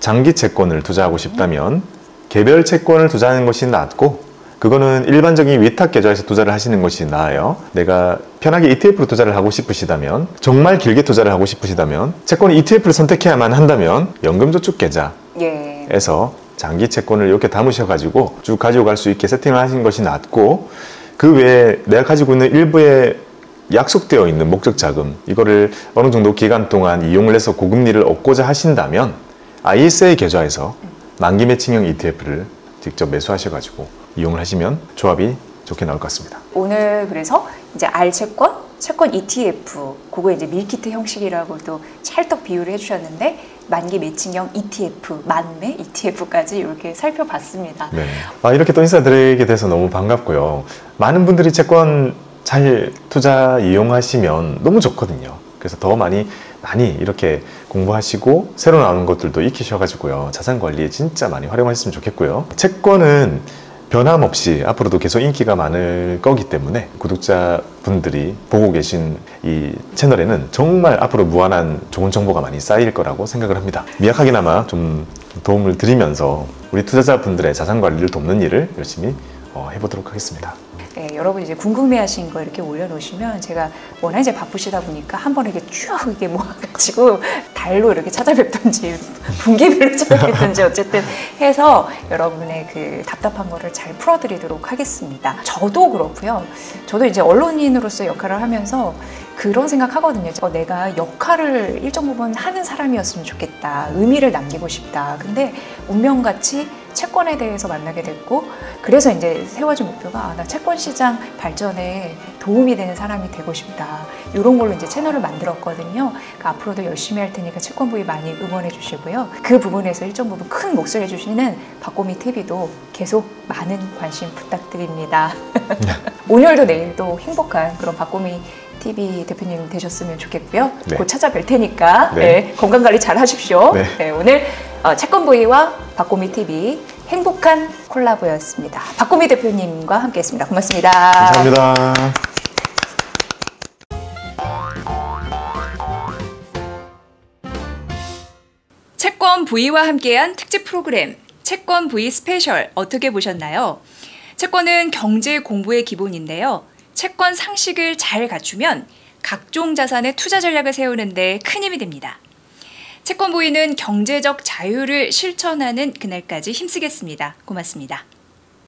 장기 채권을 투자하고 싶다면 개별 채권을 투자하는 것이 낫고 그거는 일반적인 위탁 계좌에서 투자를 하시는 것이 나아요. 내가 편하게 ETF로 투자를 하고 싶으시다면 정말 길게 투자를 하고 싶으시다면 채권 ETF를 선택해야만 한다면 연금저축계좌에서 장기 채권을 이렇게 담으셔가지고 쭉 가지고 갈 수 있게 세팅을 하신 것이 낫고 그 외에 내가 가지고 있는 일부에 약속되어 있는 목적 자금 이거를 어느 정도 기간 동안 이용을 해서 고금리를 얻고자 하신다면 ISA 계좌에서 만기 매칭형 ETF를 직접 매수하셔가지고 이용을 하시면 조합이 좋게 나올 것 같습니다. 오늘 그래서 이제 R채권, 채권 ETF 그거 이제 밀키트 형식이라고도 찰떡 비유를 해주셨는데 만기 매칭형 ETF, 만매 ETF까지 이렇게 살펴봤습니다. 네. 이렇게 또 인사드리게 돼서 너무 반갑고요. 많은 분들이 채권 잘 투자 이용하시면 너무 좋거든요. 그래서 더 많이 이렇게 공부하시고 새로 나오는 것들도 익히셔가지고요. 자산 관리에 진짜 많이 활용하셨으면 좋겠고요. 채권은 변함없이 앞으로도 계속 인기가 많을 거기 때문에 구독자분들이 보고 계신 이 채널에는 정말 앞으로 무한한 좋은 정보가 많이 쌓일 거라고 생각을 합니다. 미약하게나마 좀 도움을 드리면서 우리 투자자분들의 자산관리를 돕는 일을 열심히 해보도록 하겠습니다. 네, 여러분 이제 궁금해하신 거 이렇게 올려놓으시면 제가 워낙 이제 바쁘시다 보니까 한 번에 이렇게 쭉 이게 모아가지고 달로 이렇게 찾아뵙던지 분기별로 찾아뵙던지 어쨌든 해서 여러분의 그 답답한 거를 잘 풀어드리도록 하겠습니다. 저도 그렇고요. 저도 이제 언론인으로서 역할을 하면서 그런 생각하거든요. 내가 역할을 일정 부분 하는 사람이었으면 좋겠다. 의미를 남기고 싶다. 근데 운명같이 채권에 대해서 만나게 됐고 그래서 이제 세워진 목표가 나 채권시장 발전에 도움이 되는 사람이 되고 싶다. 이런 걸로 이제 채널을 만들었거든요. 그러니까 앞으로도 열심히 할 테니까 채권V 많이 응원해 주시고요. 그 부분에서 일정 부분 큰 몫을 해주시는 박곰희TV도 계속 많은 관심 부탁드립니다. 오늘도 내일도 행복한 그런 박곰희TV 대표님 되셨으면 좋겠고요. 네. 곧 찾아뵐 테니까 네. 네, 건강관리 잘 하십시오. 네. 네, 오늘 채권V와 박곰희TV 행복한 콜라보였습니다. 박곰희 대표님과 함께했습니다. 고맙습니다. 감사합니다. 채권V와 함께한 특집 프로그램 채권V 스페셜 어떻게 보셨나요? 채권은 경제 공부의 기본인데요. 채권 상식을 잘 갖추면 각종 자산의 투자 전략을 세우는 데 큰 힘이 됩니다. 채권V는 경제적 자유를 실천하는 그날까지 힘쓰겠습니다. 고맙습니다.